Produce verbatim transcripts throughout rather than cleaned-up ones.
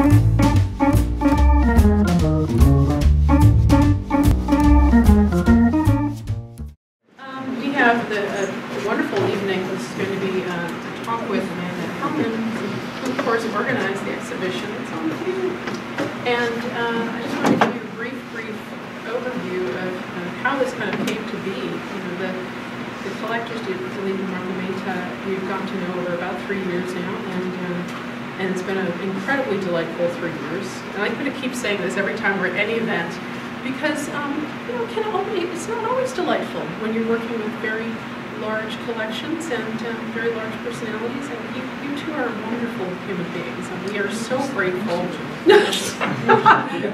Um, we have the, a, a wonderful evening. This is going to be uh, a talk with Amanda Hellman, who, of course, organized the exhibition. It's on the view. And uh, I just wanted to give you a brief, brief overview of, of how this kind of came to be. You know, the, The collectors did Lady Margarita, we've gotten to know over about three years now, and uh, and it's been an incredibly delightful three years. And I'm going to keep saying this every time we're at any event, because um, you know, can only, it's not always delightful when you're working with very large collections and um, very large personalities. And you, you two are wonderful human beings, and we are so grateful.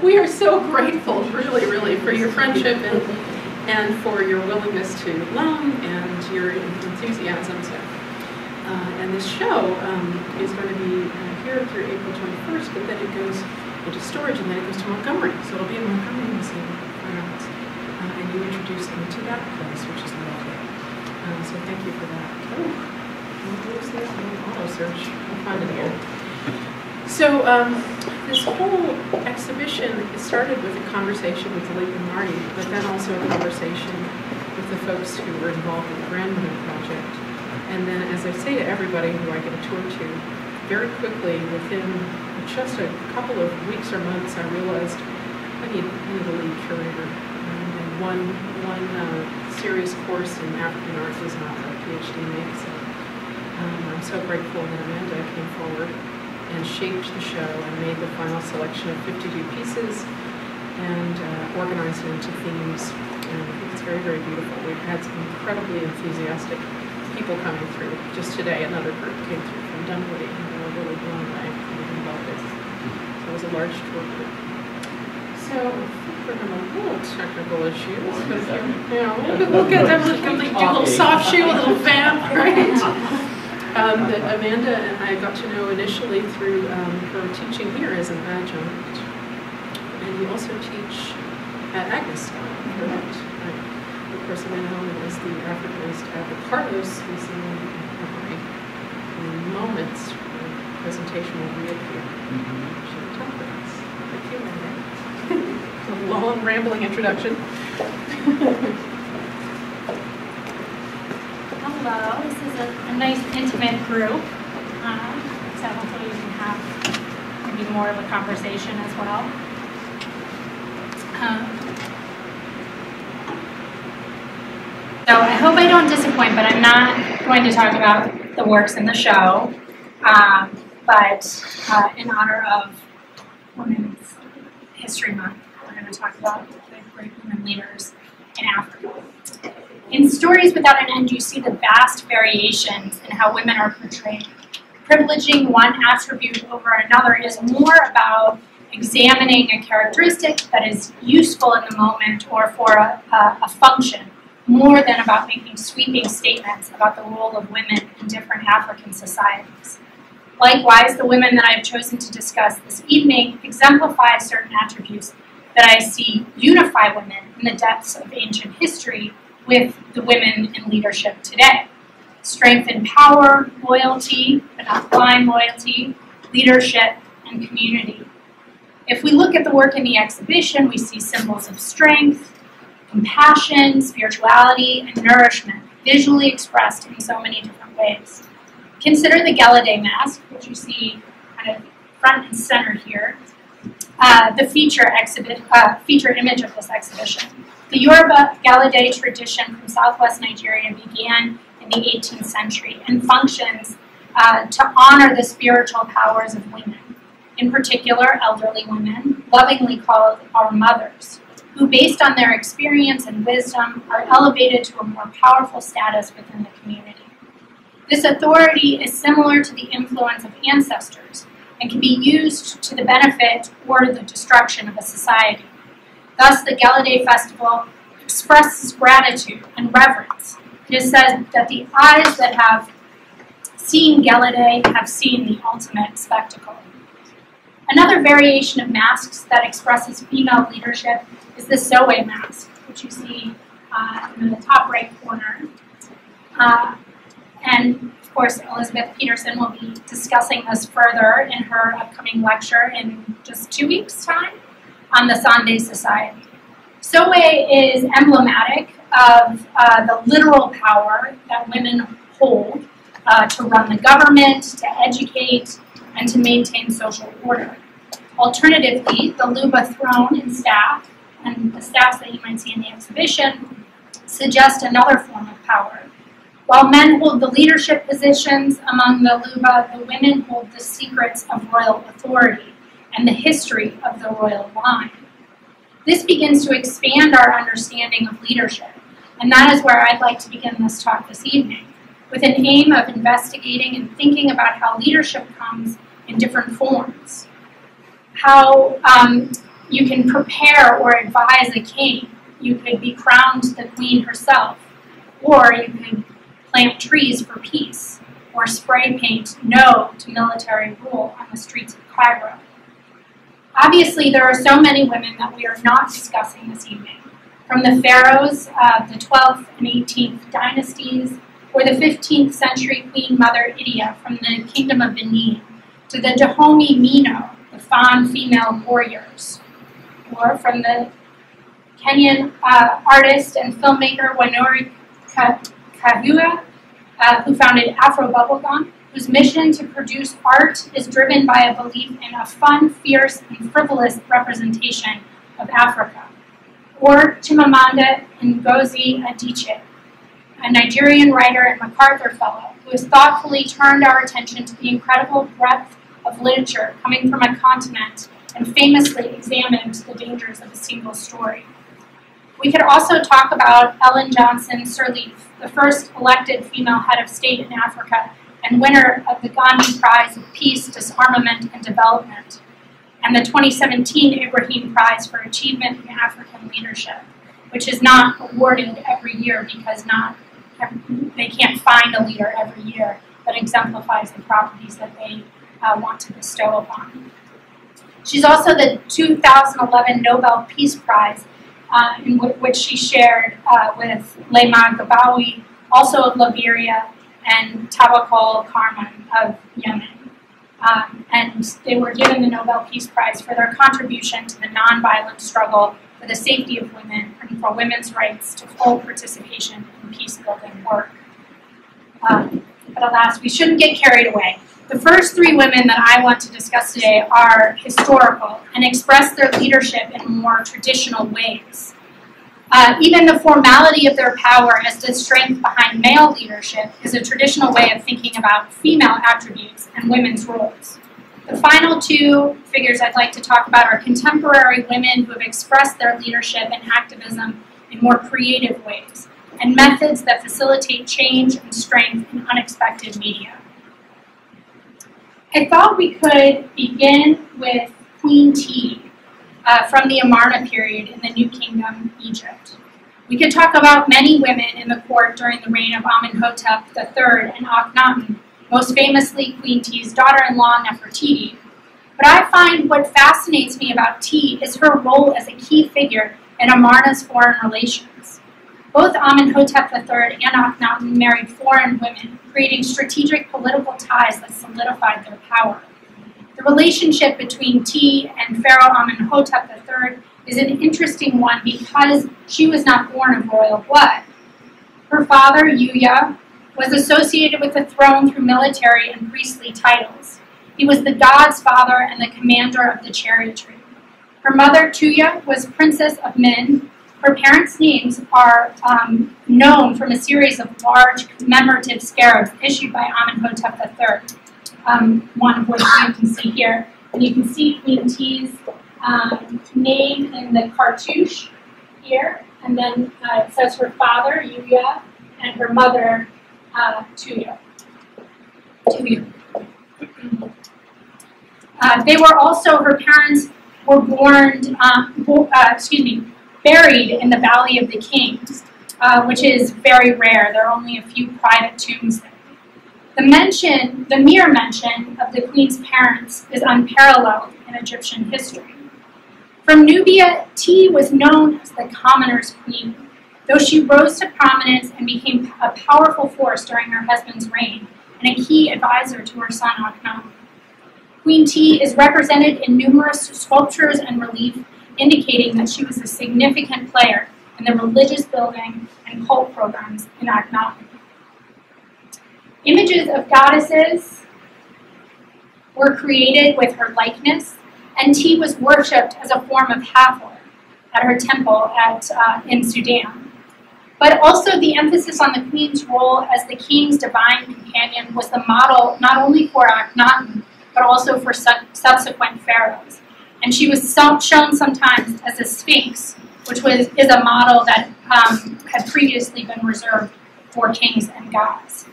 We are so grateful, really, really, for your friendship and. and for your willingness to loan and your enthusiasm. So, uh, and this show um, is going to be uh, here through April twenty-first, but then it goes into storage and then it goes to Montgomery. So it'll be in Montgomery Museum for months. Uh, and you introduced me to that place, which is lovely. Um, so thank you for that. Oh, what was that? Auto search. I'll find it here. So um, this whole exhibition, it started with a conversation with Blake and Marty, but then also a conversation with the folks who were involved in the Grandmother Project. And then, as I say to everybody who I give a tour to, very quickly, within just a couple of weeks or months, I realized I need, I need a lead curator. And one, one uh, serious course in African arts is not a PhD make, so um, I'm so grateful that Amanda came forward and shaped the show and made the final selection of fifty-two pieces and uh, organized it into themes. And I think it's very, very beautiful. We've had some incredibly enthusiastic people coming through. Just today, another group came through from Dunwoody and they were really blown away about this. So it was a large tour group. So we're having a little technical issues. But yeah, we'll, we'll get them like, like, do a little soft shoe, a little vamp, right? Um, that Amanda and I got to know initially through um, her teaching here as an adjunct. And you also teach at Agnes Scott, correct? Right. Of course, Amanda Hellman is the Africanist at the Carlos Museum in Montgomery. In moments, her presentation will reappear. She will talk with us. Thank you, Amanda. A long, rambling introduction. Hello, this is a, a nice intimate group, um, so hopefully we can have maybe more of a conversation as well. Um, so I hope I don't disappoint, but I'm not going to talk about the works in the show, um, but uh, in honor of Women's History Month, we're going to talk about the great women leaders in Africa. In Stories Without an End, you see the vast variations in how women are portrayed. Privileging one attribute over another is more about examining a characteristic that is useful in the moment or for a, a, a function, more than about making sweeping statements about the role of women in different African societies. Likewise, the women that I have chosen to discuss this evening exemplify certain attributes that I see unify women in the depths of ancient history with the women in leadership today. Strength and power, loyalty, but not blind loyalty, leadership, and community. If we look at the work in the exhibition, we see symbols of strength, compassion, spirituality, and nourishment, visually expressed in so many different ways. Consider the Galaday mask, which you see kind of front and center here, uh, the feature, exhibit, uh, feature image of this exhibition. The Yoruba-Galaday tradition from southwest Nigeria began in the eighteenth century and functions uh, to honor the spiritual powers of women, in particular elderly women, lovingly called our mothers, who based on their experience and wisdom are elevated to a more powerful status within the community. This authority is similar to the influence of ancestors and can be used to the benefit or the destruction of a society. Thus, the Galaday Festival expresses gratitude and reverence. It is said that the eyes that have seen Galaday have seen the ultimate spectacle. Another variation of masks that expresses female leadership is the Sowei mask, which you see uh, in the top right corner. Uh, and course, Elizabeth Peterson will be discussing this further in her upcoming lecture in just two weeks' time on the Sande Society. Sowei is emblematic of uh, the literal power that women hold uh, to run the government, to educate, and to maintain social order. Alternatively, the Luba throne and staff, and the staffs that you might see in the exhibition, suggest another form of power. While men hold the leadership positions among the Luba, the women hold the secrets of royal authority and the history of the royal line. This begins to expand our understanding of leadership, and that is where I'd like to begin this talk this evening, with an aim of investigating and thinking about how leadership comes in different forms, how um, you can prepare or advise a king. You could be crowned the queen herself, or you could plant trees for peace, or spray paint no to military rule on the streets of Cairo. Obviously, there are so many women that we are not discussing this evening, from the pharaohs of the twelfth and eighteenth dynasties, or the fifteenth century Queen Mother Idia from the Kingdom of Benin, to the Dahomey Mino, the Fon female warriors, or from the Kenyan uh, artist and filmmaker Wanori Kahiwa, uh, who founded Afro Bubblegum, whose mission to produce art is driven by a belief in a fun, fierce, and frivolous representation of Africa. Or Chimamanda Ngozi Adichie, a Nigerian writer and MacArthur Fellow, who has thoughtfully turned our attention to the incredible breadth of literature coming from a continent and famously examined the dangers of a single story. We could also talk about Ellen Johnson Sirleaf, the first elected female head of state in Africa and winner of the Gandhi Prize of Peace, Disarmament, and Development, and the twenty seventeen Ibrahim Prize for Achievement in African Leadership, which is not awarded every year because not they can't find a leader every year, but exemplifies the properties that they uh, want to bestow upon. She's also the two thousand eleven Nobel Peace Prize, uh, in which she shared uh, with Lema Gabawi, also of Liberia, and Tawakkol Karman of Yemen. Um, and they were given the Nobel Peace Prize for their contribution to the nonviolent struggle for the safety of women and for women's rights to full participation in peace-building work. Um, but alas, we shouldn't get carried away. The first three women that I want to discuss today are historical and express their leadership in more traditional ways. Uh, even the formality of their power as the strength behind male leadership is a traditional way of thinking about female attributes and women's roles. The final two figures I'd like to talk about are contemporary women who have expressed their leadership and activism in more creative ways and methods that facilitate change and strength in unexpected media. I thought we could begin with Queen T uh, from the Amarna period in the New Kingdom, Egypt. We could talk about many women in the court during the reign of Amenhotep the third and Akhenaten, most famously Queen T's daughter-in-law Nefertiti. But I find what fascinates me about T is her role as a key figure in Amarna's foreign relations. Both Amenhotep the third and Akhenaten married foreign women, creating strategic political ties that solidified their power. The relationship between T and Pharaoh Amenhotep the third is an interesting one because she was not born of royal blood. Her father, Yuya, was associated with the throne through military and priestly titles. He was the god's father and the commander of the chariotry. Her mother, Tuya, was princess of Mende. Her parents' names are um, known from a series of large commemorative scarabs issued by Amenhotep the third, um, one of which you can see here. And you can see Queen T's um, name in the cartouche here, and then uh, it says her father, Yuya, and her mother, uh, Tuya. Tuya. Uh, they were also, her parents were born, uh, bo uh, excuse me, buried in the Valley of the Kings, uh, which is very rare. There are only a few private tombs there. The mention, the mere mention of the queen's parents is unparalleled in Egyptian history. From Nubia, T was known as the commoner's queen, though she rose to prominence and became a powerful force during her husband's reign. and a key advisor to her son Akhenaten. Queen T is represented in numerous sculptures and relief, indicating that she was a significant player in the religious building and cult programs in Akhenaten. Images of goddesses were created with her likeness, and T was worshipped as a form of Hathor at her temple at, uh, in Sudan. But also the emphasis on the queen's role as the king's divine companion was the model not only for Akhenaten, but also for su subsequent pharaohs. And she was so shown sometimes as a sphinx, which was, is a model that um, had previously been reserved for kings and gods.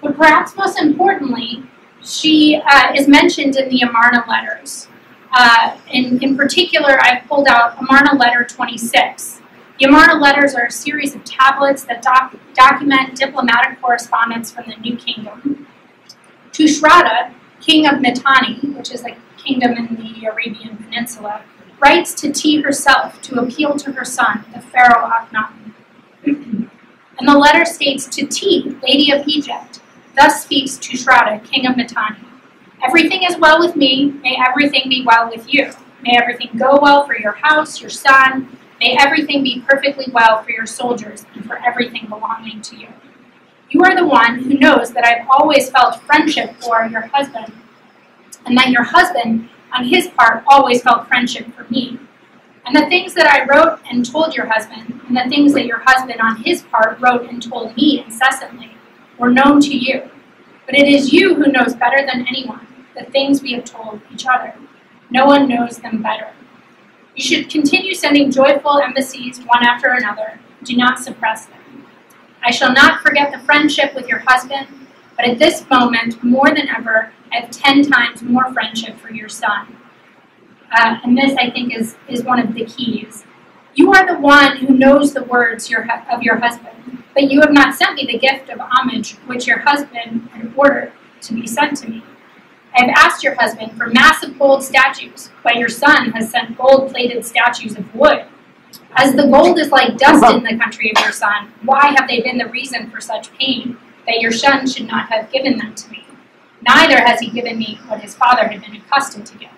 But perhaps most importantly, she uh, is mentioned in the Amarna letters. Uh, in, in particular, I've pulled out Amarna letter twenty-six. The Amarna letters are a series of tablets that doc document diplomatic correspondence from the New Kingdom. Tushratta, king of Mitanni, which is a kingdom in the Arabian Peninsula, writes to T herself to appeal to her son, the pharaoh Akhenaten. And the letter states, "To T, lady of Egypt, thus speaks Tushratta, king of Mitanni. Everything is well with me, may everything be well with you. May everything go well for your house, your son, may everything be perfectly well for your soldiers and for everything belonging to you. You are the one who knows that I've always felt friendship for your husband, and that your husband, on his part, always felt friendship for me. And the things that I wrote and told your husband, and the things that your husband, on his part, wrote and told me incessantly, were known to you. But it is you who knows better than anyone the things we have told each other. No one knows them better. You should continue sending joyful embassies one after another. Do not suppress them. I shall not forget the friendship with your husband, but at this moment, more than ever, I have ten times more friendship for your son." Uh, and this, I think, is, is one of the keys. "You are the one who knows the words your, of your husband, but you have not sent me the gift of homage which your husband had ordered to be sent to me. I have asked your husband for massive gold statues, but your son has sent gold-plated statues of wood. As the gold is like dust in the country of your son, why have they been the reason for such pain, that your son should not have given them to me? Neither has he given me what his father had been accustomed to give."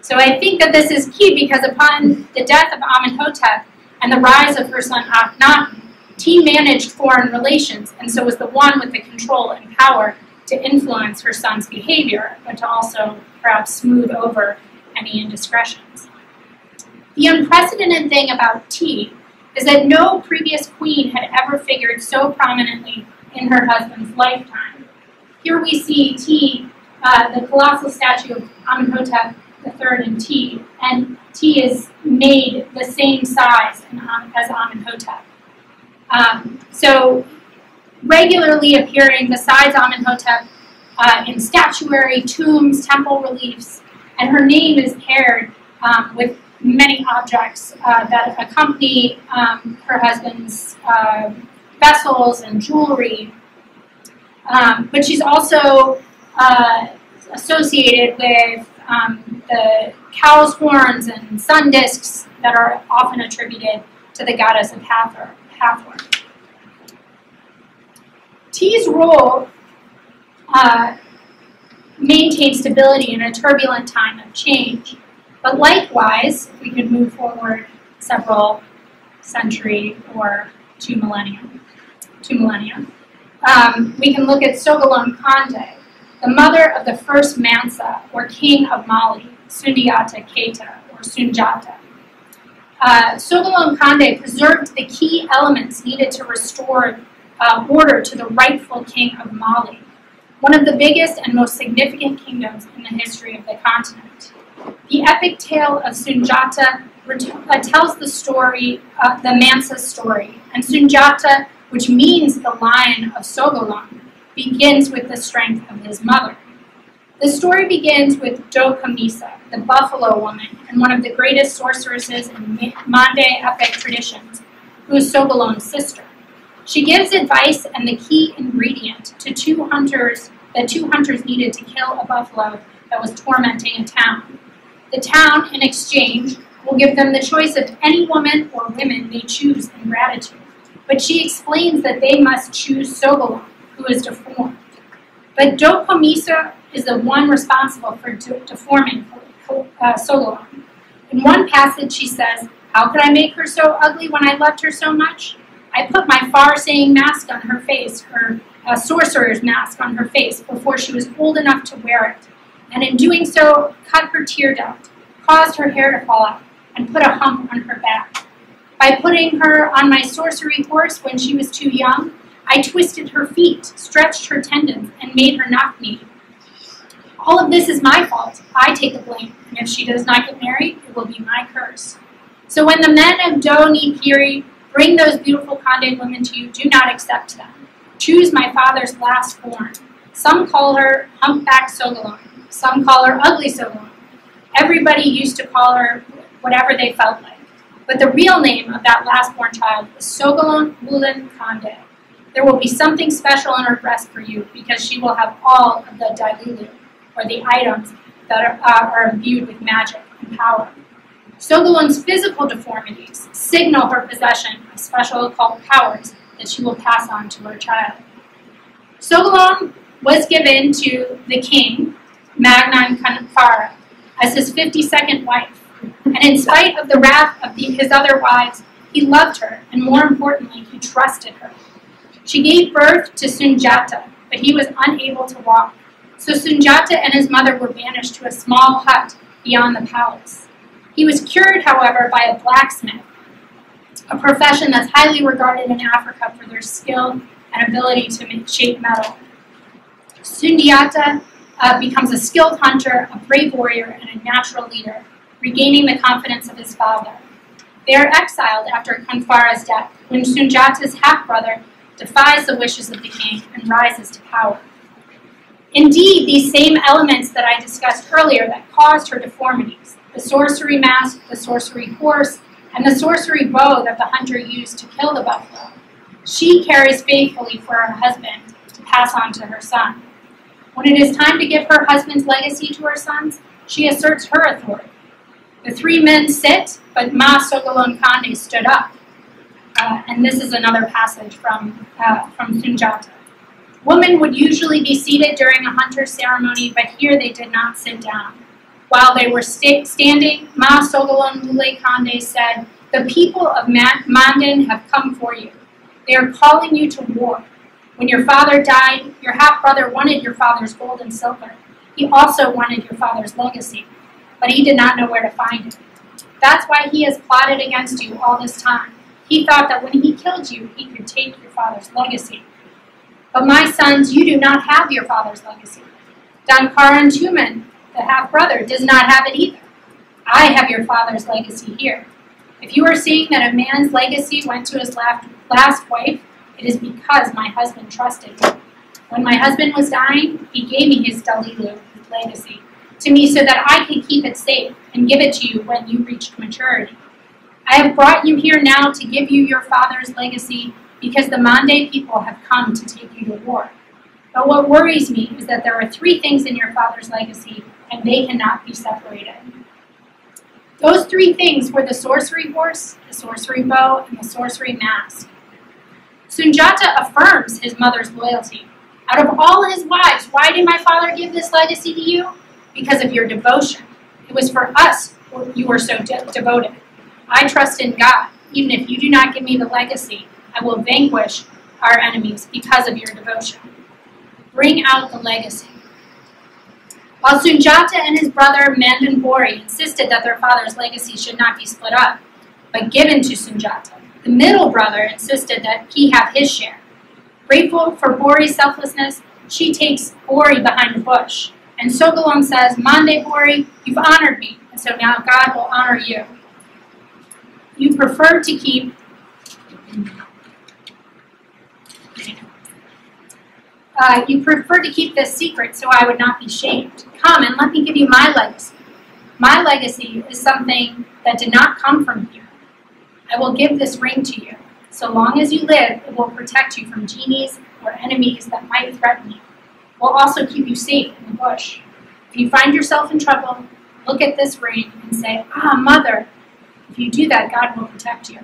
So I think that this is key, because upon the death of Amenhotep and the rise of her son Akhenaten, T managed foreign relations, and so was the one with the control and power to influence her son's behavior, but to also perhaps smooth over any indiscretions. The unprecedented thing about T is that no previous queen had ever figured so prominently in her husband's lifetime. Here we see T, uh, the colossal statue of Amenhotep the third in T, and T is made the same size as Amenhotep. Um, so regularly appearing besides Amenhotep uh, in statuary, tombs, temple reliefs, and her name is paired um, with many objects uh, that accompany um, her husband's uh, vessels and jewelry. Um, but she's also uh, associated with um, the cow's horns and sun discs that are often attributed to the goddess of Hathor. Hathor. T's role uh, maintained stability in a turbulent time of change. But likewise, we could move forward several century or two millennia. Two millennia. Um, we can look at Sogalon-Kande, the mother of the first Mansa, or king of Mali, Sundiata Keita, or Sunjata. Uh, Sogalon-Kande preserved the key elements needed to restore uh, order to the rightful king of Mali, one of the biggest and most significant kingdoms in the history of the continent. The epic tale of Sunjata tells the story, uh, the Mansa story, and Sunjata, which means the lion of Sogalon, begins with the strength of his mother. The story begins with Do Kamisa, the buffalo woman, and one of the greatest sorceresses in Mande epic traditions, who is Sogalon's sister. She gives advice and the key ingredient to two hunters that two hunters needed to kill a buffalo that was tormenting a town. The town, in exchange, will give them the choice of any woman or women they choose in gratitude. But she explains that they must choose Sogalon, who is deformed. But Dokomiso is the one responsible for deforming uh, Solomon. In one passage she says, "How could I make her so ugly when I loved her so much? I put my far-seeing mask on her face, her uh, sorcerer's mask on her face, before she was old enough to wear it, and in doing so cut her tear duct, caused her hair to fall out, and put a hump on her back. By putting her on my sorcery horse when she was too young, I twisted her feet, stretched her tendons, and made her knock-kneed. All of this is my fault. I take the blame, and if she does not get married, it will be my curse. So when the men of Do Ni Piri bring those beautiful Kande women to you, do not accept them. Choose my father's last born. Some call her humpback Sogolon. Some call her ugly Sogolon. Everybody used to call her whatever they felt like. But the real name of that last born child is Sogolon Mulan Kande. There will be something special on her breast for you, because she will have all of the Dailulu, or the items that are, uh, are imbued with magic and power. Sogolon's physical deformities signal her possession of special occult powers that she will pass on to her child." Sogolon was given to the king, Magnan Kanfara, as his fifty-second wife, and in spite of the wrath of the, his other wives, he loved her, and more importantly, he trusted her. She gave birth to Sunjata, but he was unable to walk. So Sunjata and his mother were banished to a small hut beyond the palace. He was cured, however, by a blacksmith, a profession that's highly regarded in Africa for their skill and ability to make, shape metal. Sundiata uh, becomes a skilled hunter, a brave warrior, and a natural leader, regaining the confidence of his father. They are exiled after Kanfara's death, when Sunjata's half-brother defies the wishes of the king and rises to power. Indeed, these same elements that I discussed earlier that caused her deformities, the sorcery mask, the sorcery horse, and the sorcery bow that the hunter used to kill the buffalo, she carries faithfully for her husband to pass on to her son. When it is time to give her husband's legacy to her sons, she asserts her authority. The three men sit, but Ma Sogolon Kande stood up. Uh, and this is another passage from, uh, from Sunjata. "Women would usually be seated during a hunter's ceremony, but here they did not sit down. While they were st standing, Ma Sogolon Mule Kande said, 'The people of Mande have come for you. They are calling you to war. When your father died, your half-brother wanted your father's gold and silver. He also wanted your father's legacy, but he did not know where to find it. That's why he has plotted against you all this time. He thought that when he killed you, he could take your father's legacy. But my sons, you do not have your father's legacy. Dankaran Tuman, the half-brother, does not have it either. I have your father's legacy here. If you are seeing that a man's legacy went to his last wife, it is because my husband trusted me. When my husband was dying, he gave me his Dalilu, his legacy, to me so that I could keep it safe and give it to you when you reached maturity. I have brought you here now to give you your father's legacy because the Mande people have come to take you to war. But what worries me is that there are three things in your father's legacy and they cannot be separated. Those three things were the sorcery horse, the sorcery bow, and the sorcery mask." Sunjata affirms his mother's loyalty. "Out of all his wives, why did my father give this legacy to you? Because of your devotion. It was for us you were so de devoted. I trust in God. Even if you do not give me the legacy, I will vanquish our enemies because of your devotion. Bring out the legacy." While Sunjata and his brother Mandambori insisted that their father's legacy should not be split up, but given to Sunjata, the middle brother insisted that he have his share. Grateful for Bori's selflessness, she takes Bori behind a bush, and Sogolon says, "Mande Bori, you've honored me, and so now God will honor you. You prefer to keep uh, you prefer to keep this secret so I would not be shamed. Come and let me give you my legacy. My legacy is something that did not come from here. I will give this ring to you. So long as you live, it will protect you from genies or enemies that might threaten you. It will also keep you safe in the bush. If you find yourself in trouble, look at this ring and say, 'Ah, mother,' if you do that, God will protect you."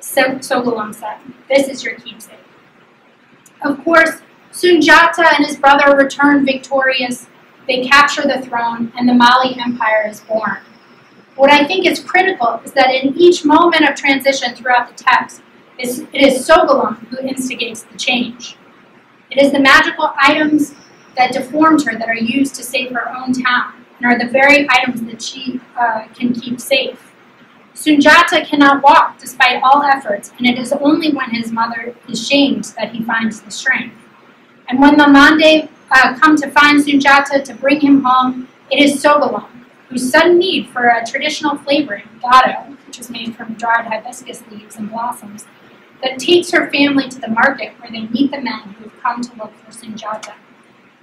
So Sogolon said, "This is your keepsake." Of course, Sunjata and his brother return victorious. They capture the throne, and the Mali Empire is born. What I think is critical is that in each moment of transition throughout the text, it is Sogalon who instigates the change. It is the magical items that deformed her that are used to save her own town, and are the very items that she uh, can keep safe. Sunjata cannot walk despite all efforts, and it is only when his mother is shamed that he finds the strength. And when the Mande uh, come to find Sunjata to bring him home, it is Sogalon, whose sudden need for a traditional flavoring, gado, which is made from dried hibiscus leaves and blossoms, that takes her family to the market where they meet the men who have come to look for Sunjata.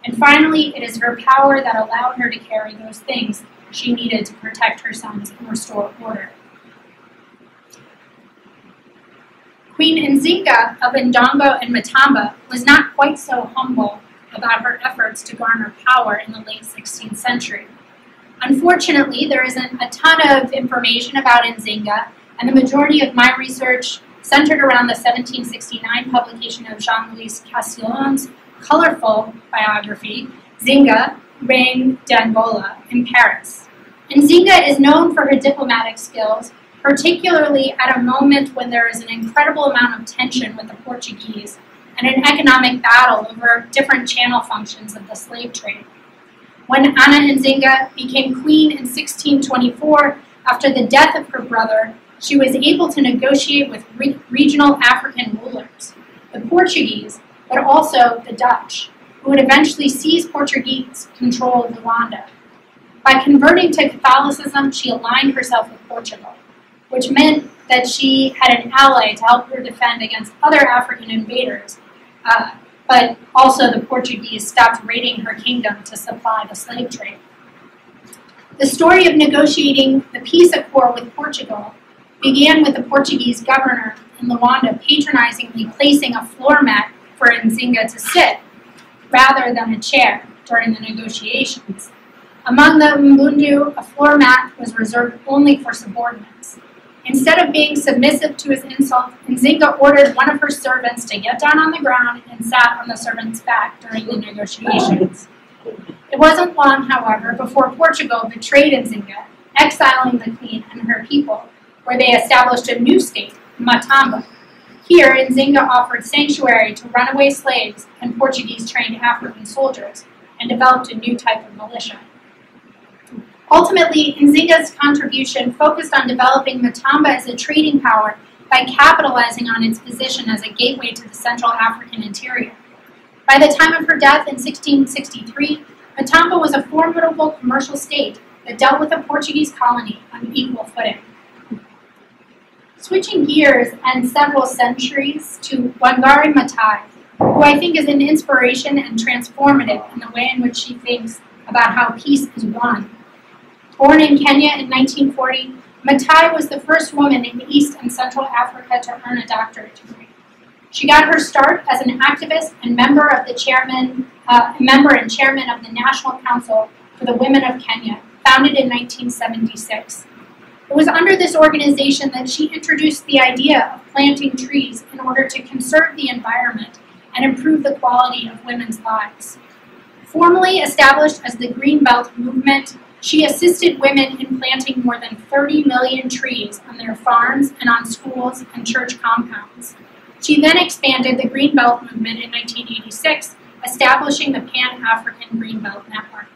And finally, it is her power that allowed her to carry those things she needed to protect her sons and restore order. Queen Nzinga of Ndongo and Matamba was not quite so humble about her efforts to garner power in the late sixteenth century. Unfortunately, there isn't a ton of information about Nzinga, and the majority of my research centered around the seventeen sixty-nine publication of Jean-Louis Castillon's colorful biography, Nzinga, Reine d'Angola, in Paris. Nzinga is known for her diplomatic skills, particularly at a moment when there is an incredible amount of tension with the Portuguese and an economic battle over different channel functions of the slave trade. When Anna Nzinga became queen in sixteen twenty-four, after the death of her brother, she was able to negotiate with re regional African rulers, the Portuguese, but also the Dutch, who would eventually seize Portuguese control of Luanda. By converting to Catholicism, she aligned herself with Portugal, which meant that she had an ally to help her defend against other African invaders, uh, but also the Portuguese stopped raiding her kingdom to supply the slave trade. The story of negotiating the peace accord with Portugal began with the Portuguese governor in Luanda patronizingly placing a floor mat for Nzinga to sit, rather than a chair, during the negotiations. Among the Mbundu, a floor mat was reserved only for subordinates. Instead of being submissive to his insult, Nzinga ordered one of her servants to get down on the ground and sat on the servant's back during the negotiations. It wasn't long, however, before Portugal betrayed Nzinga, exiling the queen and her people, where they established a new state, Matamba. Here, Nzinga offered sanctuary to runaway slaves and Portuguese-trained African soldiers, and developed a new type of militia. Ultimately, Nzinga's contribution focused on developing Matamba as a trading power by capitalizing on its position as a gateway to the Central African interior. By the time of her death in sixteen sixty-three, Matamba was a formidable commercial state that dealt with a Portuguese colony on equal footing. Switching gears and several centuries to Wangari Maathai, who I think is an inspiration and transformative in the way in which she thinks about how peace is won. Born in Kenya in nineteen forty, Maathai was the first woman in East and Central Africa to earn a doctorate degree. She got her start as an activist and member of the chairman, uh, member and chairman of the National Council for the Women of Kenya, founded in nineteen seventy-six. It was under this organization that she introduced the idea of planting trees in order to conserve the environment and improve the quality of women's lives. Formally established as the Green Belt Movement, she assisted women in planting more than thirty million trees on their farms and on schools and church compounds. She then expanded the Green Belt Movement in nineteen eighty-six, establishing the Pan-African Green Belt Network.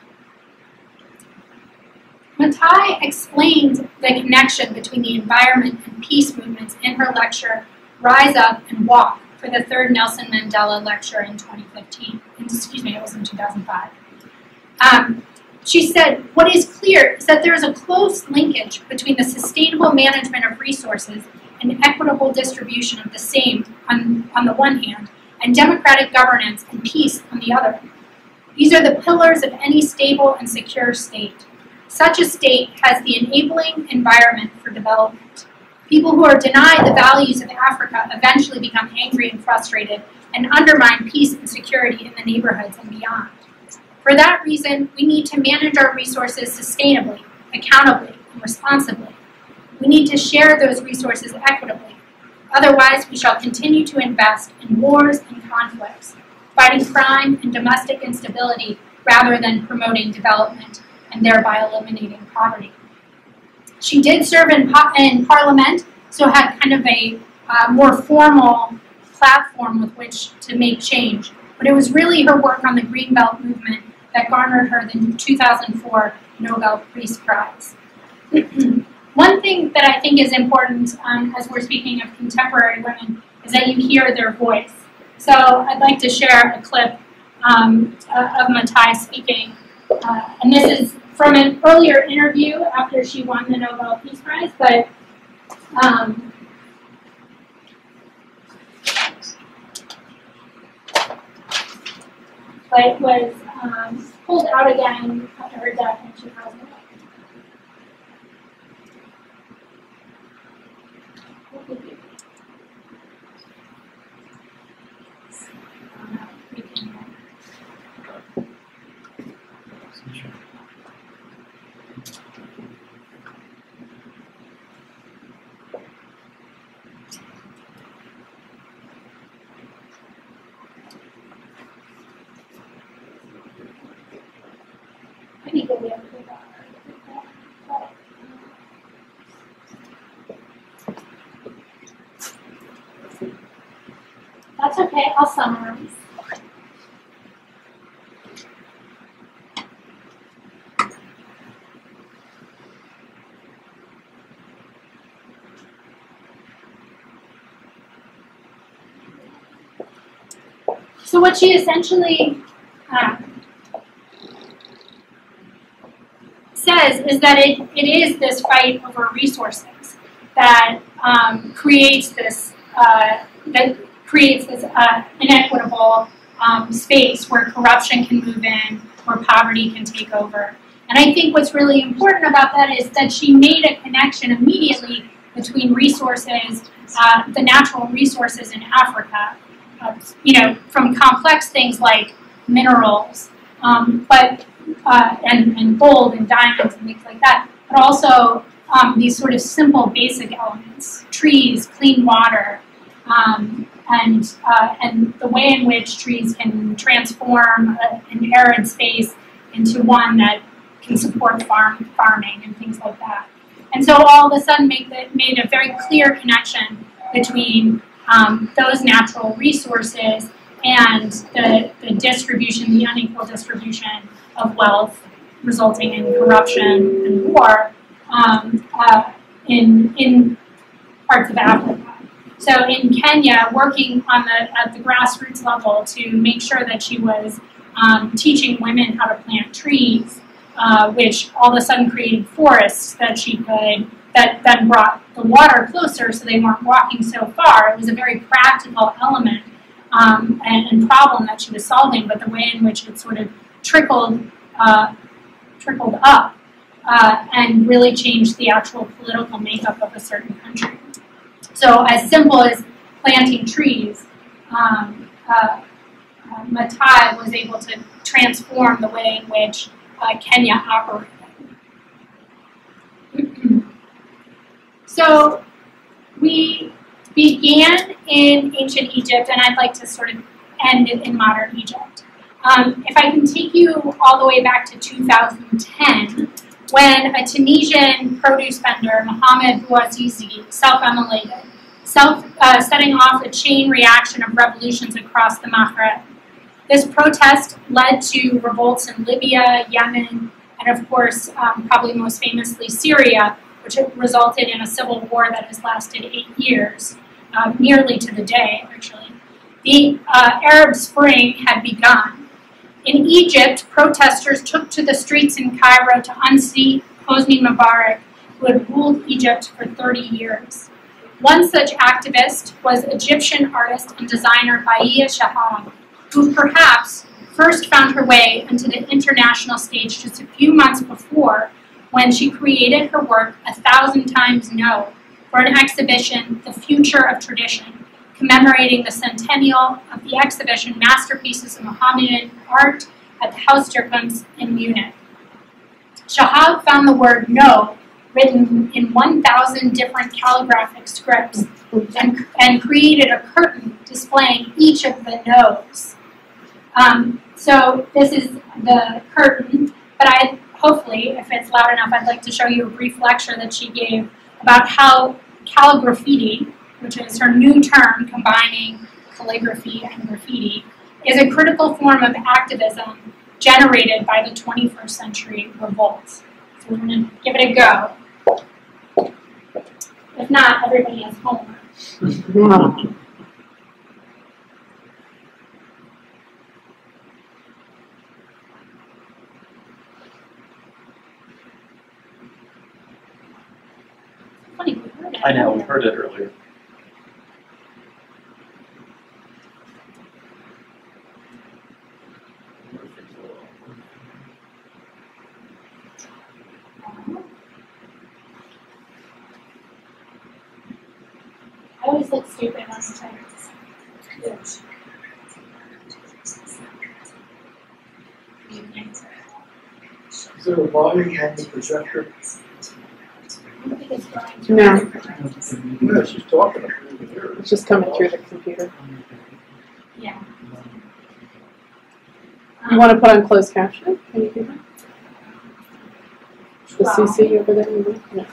Maathai explained the connection between the environment and peace movements in her lecture, Rise Up and Walk, for the third Nelson Mandela lecture in twenty fifteen. Excuse me, it was in two thousand five. Um, She said, what is clear is that there is a close linkage between the sustainable management of resources and equitable distribution of the same on, on the one hand, and democratic governance and peace on the other. These are the pillars of any stable and secure state. Such a state has the enabling environment for development. People who are denied the values of Africa eventually become angry and frustrated and undermine peace and security in the neighborhoods and beyond. For that reason, we need to manage our resources sustainably, accountably, and responsibly. We need to share those resources equitably. Otherwise, we shall continue to invest in wars and conflicts, fighting crime and domestic instability rather than promoting development and thereby eliminating poverty. She did serve in, par in Parliament, so had kind of a uh, more formal platform with which to make change. But it was really her work on the Green Belt Movement that garnered her the two thousand four Nobel Peace Prize. One thing that I think is important um, as we're speaking of contemporary women is that you hear their voice. So I'd like to share a clip um, of Maathai speaking. Uh, and this is from an earlier interview after she won the Nobel Peace Prize, but um, but was um, pulled out again after her death in two thousand. That's okay, I'll summarize. So what she essentially uh, says is that it, it is this fight over resources that um, creates this uh, that creates this uh, inequitable um, space where corruption can move in, where poverty can take over. And I think what's really important about that is that she made a connection immediately between resources, uh, the natural resources in Africa, uh, you know, from complex things like minerals, um, but uh, and, and gold and diamonds and things like that, but also um, these sort of simple basic elements, trees, clean water, Um, and, uh, and the way in which trees can transform a, an arid space into one that can support farm, farming and things like that. And so all of a sudden make the, made a very clear connection between um, those natural resources and the, the distribution, the unequal distribution of wealth resulting in corruption and war um, uh, in, in parts of Africa. So in Kenya, working on the, at the grassroots level to make sure that she was um, teaching women how to plant trees, uh, which all of a sudden created forests that she could, that then brought the water closer so they weren't walking so far. It was a very practical element um, and, and problem that she was solving, but the way in which it sort of trickled, uh, trickled up uh, and really changed the actual political makeup of a certain country. So as simple as planting trees, um, uh, uh, Maathai was able to transform the way in which uh, Kenya operated. So we began in ancient Egypt, and I'd like to sort of end it in modern Egypt. Um, if I can take you all the way back to two thousand ten, when a Tunisian produce vendor, Mohamed Bouazizi, self-immolated, self, uh, setting off a chain reaction of revolutions across the Maghreb. This protest led to revolts in Libya, Yemen, and of course, um, probably most famously, Syria, which resulted in a civil war that has lasted eight years, um, nearly to the day, actually. The uh, Arab Spring had begun. In Egypt, protesters took to the streets in Cairo to unseat Hosni Mubarak, who had ruled Egypt for thirty years. One such activist was Egyptian artist and designer Bahia Shehab, who perhaps first found her way into the international stage just a few months before, when she created her work A Thousand Times No, for an exhibition, The Future of Tradition, commemorating the centennial of the exhibition Masterpieces of Mohammedan Art at the Haus der Kunst in Munich. Shahab found the word no written in one thousand different calligraphic scripts and, and created a curtain displaying each of the no's. Um, so this is the curtain, but I hopefully, if it's loud enough, I'd like to show you a brief lecture that she gave about how calligraffiti, which is her new term combining calligraphy and graffiti, is a critical form of activism generated by the twenty-first century revolt. So we're going to give it a go. If not, everybody has homework. Yeah. I know, we heard it earlier. I always look stupid on the tires. Yes. Is there a volume on the projector? No. No, she's talking. It's just coming through the computer. Yeah. You want to put on closed caption? Can you do that? The well, C C over there? No.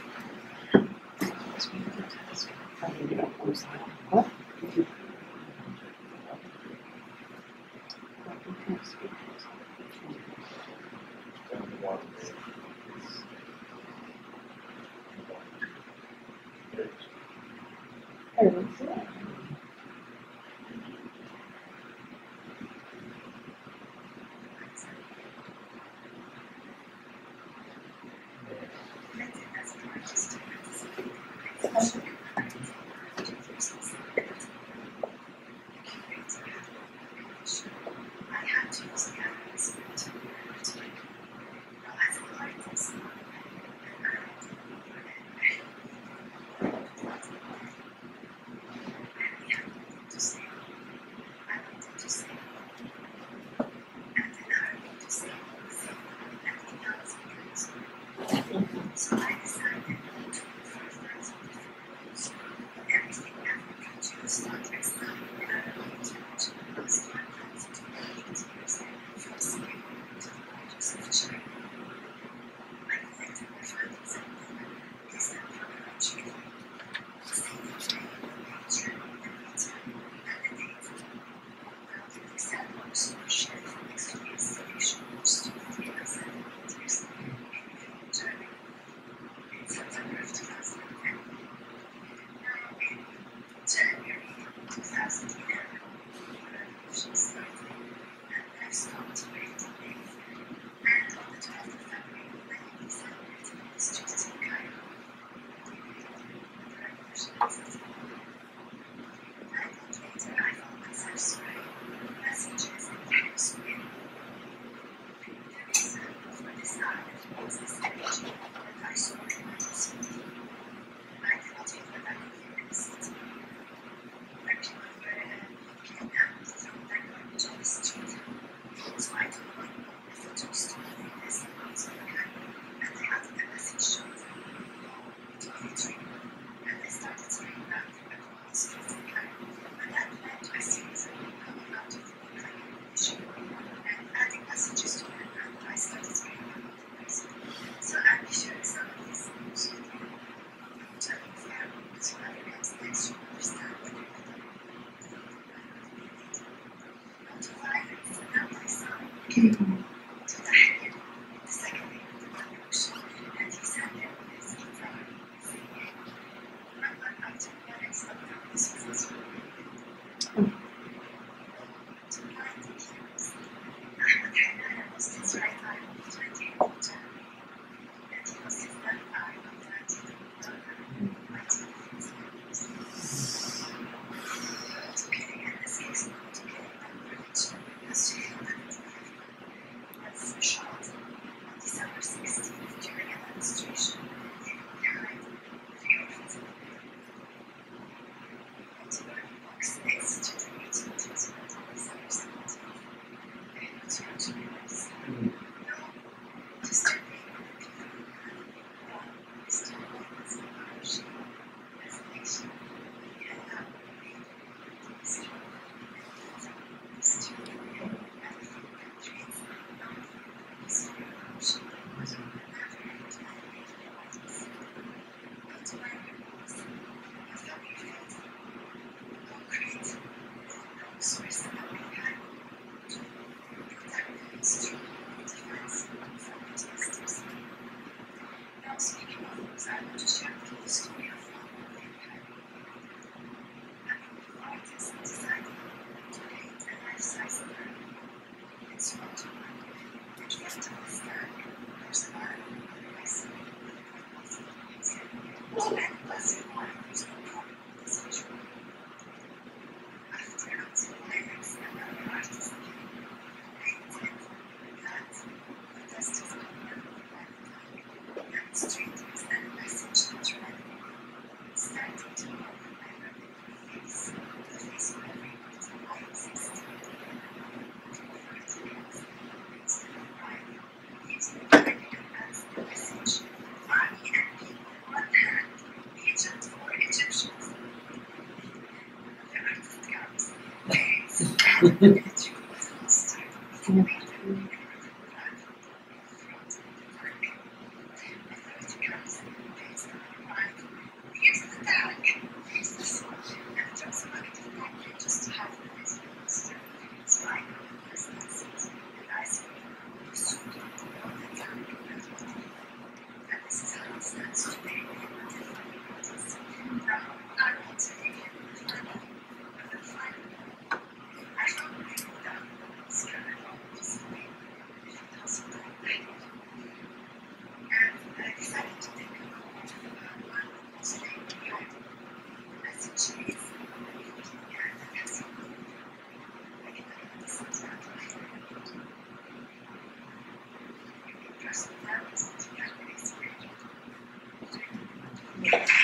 speaking on because I will just share a little story of one thing that I before I decided to make a life-size learning, it's what to learn. I can't understand there's a lot of ways to make it possible. So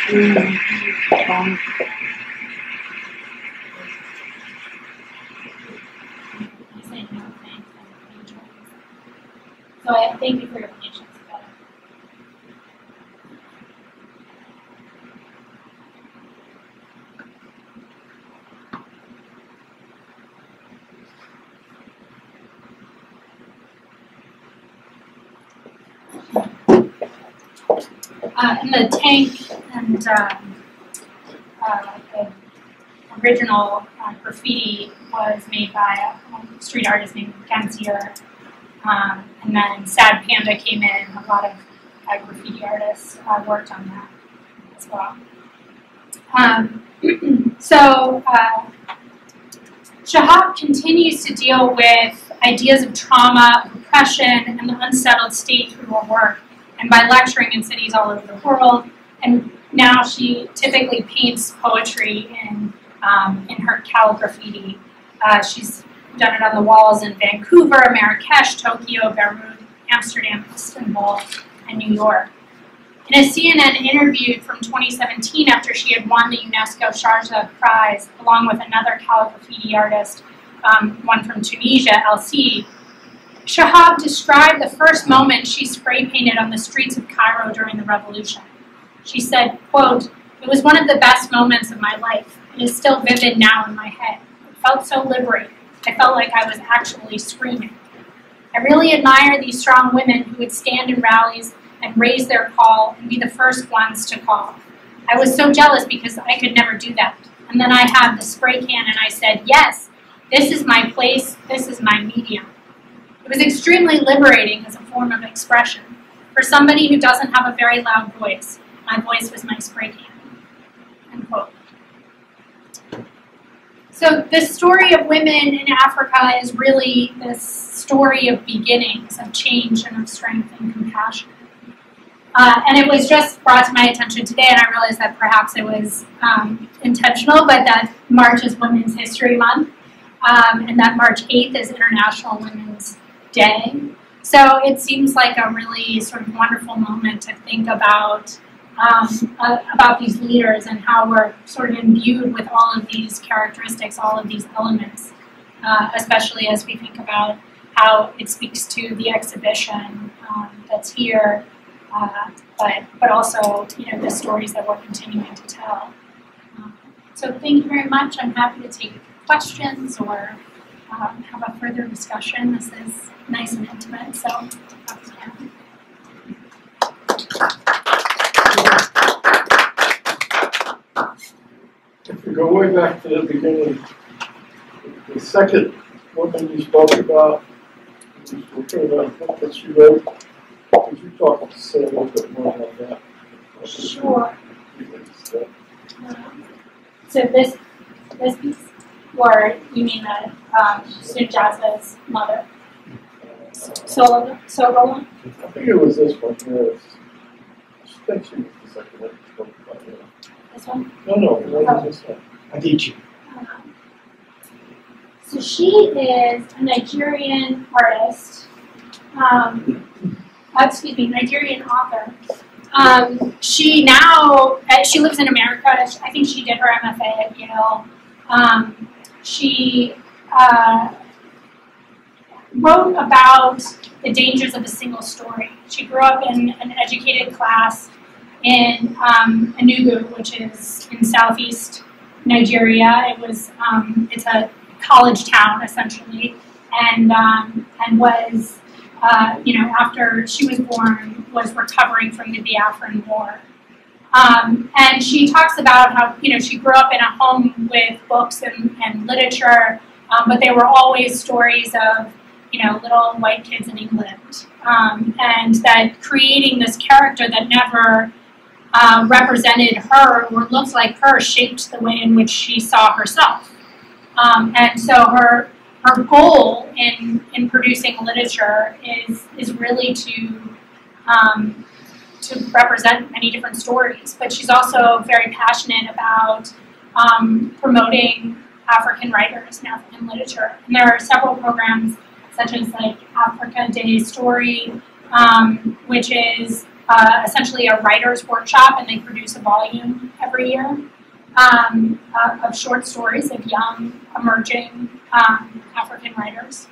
I thank you for your patience about it. Uh, in the tank and um, uh, the original uh, graffiti was made by a street artist named Mackenzie. Um, and then Sad Panda came in, a lot of uh, graffiti artists uh, worked on that as well. Um, so uh, Shehab continues to deal with ideas of trauma, oppression, and the unsettled state through her work, and by lecturing in cities all over the world. And now she typically paints poetry in, um, in her calligraphy. Uh, she's done it on the walls in Vancouver, Marrakesh, Tokyo, Beirut, Amsterdam, Istanbul, and New York. In a C N N interview from twenty seventeen, after she had won the UNESCO Sharjah Prize, along with another calligraphy artist, um, one from Tunisia, El-Cid, Shehab described the first moment she spray painted on the streets of Cairo during the revolution. She said, quote, "It was one of the best moments of my life. It is still vivid now in my head. It felt so liberating. I felt like I was actually screaming. I really admire these strong women who would stand in rallies and raise their call and be the first ones to call. I was so jealous because I could never do that. And then I had the spray can and I said, yes, this is my place, this is my medium. It was extremely liberating as a form of expression for somebody who doesn't have a very loud voice. My voice was my spray can." End quote. So the story of women in Africa is really this story of beginnings, of change, and of strength and compassion. Uh, and it was just brought to my attention today, and I realized that perhaps it was um, intentional, but that March is Women's History Month, um, and that March eighth is International Women's Day. So it seems like a really sort of wonderful moment to think about Um, uh, about these leaders and how we're sort of imbued with all of these characteristics, all of these elements, uh, especially as we think about how it speaks to the exhibition um, that's here, uh, but, but also, you know, the stories that we're continuing to tell. Um, so thank you very much. I'm happy to take questions or um, have a further discussion. This is nice and intimate, so up to you. If we go way back to the beginning, the second woman you spoke about, you spoke about a book that she wrote, could you talk, say a little bit more about that. Sure. Um, so this this piece, or you mean that um, Sunjata's mother? So, so go on. I think it was this one here. I think she was the second one you spoke about here. This one? No, no, it wasn't this one. Adichie. Um, so she is a Nigerian artist. Um, excuse me, Nigerian author. Um, she now, she lives in America. I think she did her M F A at Yale. Um, she uh, wrote about the dangers of a single story. She grew up in an educated class in um, Enugu, which is in southeast Nigeria. It was, um, it's a college town, essentially, and, um, and was... Uh, you know, after she was born, was recovering from the Biafran War. Um, and she talks about how, you know, she grew up in a home with books and, and literature, um, but they were always stories of, you know, little white kids in England. Um, and that creating this character that never uh, represented her or looked like her shaped the way in which she saw herself. Um, and so her... Her goal in, in producing literature is, is really to, um, to represent many different stories, but she's also very passionate about um, promoting African writers and African literature. And there are several programs, such as like Africa Day Story, um, which is uh, essentially a writer's workshop, and they produce a volume every year. Um, uh, of short stories of young, emerging um, African writers.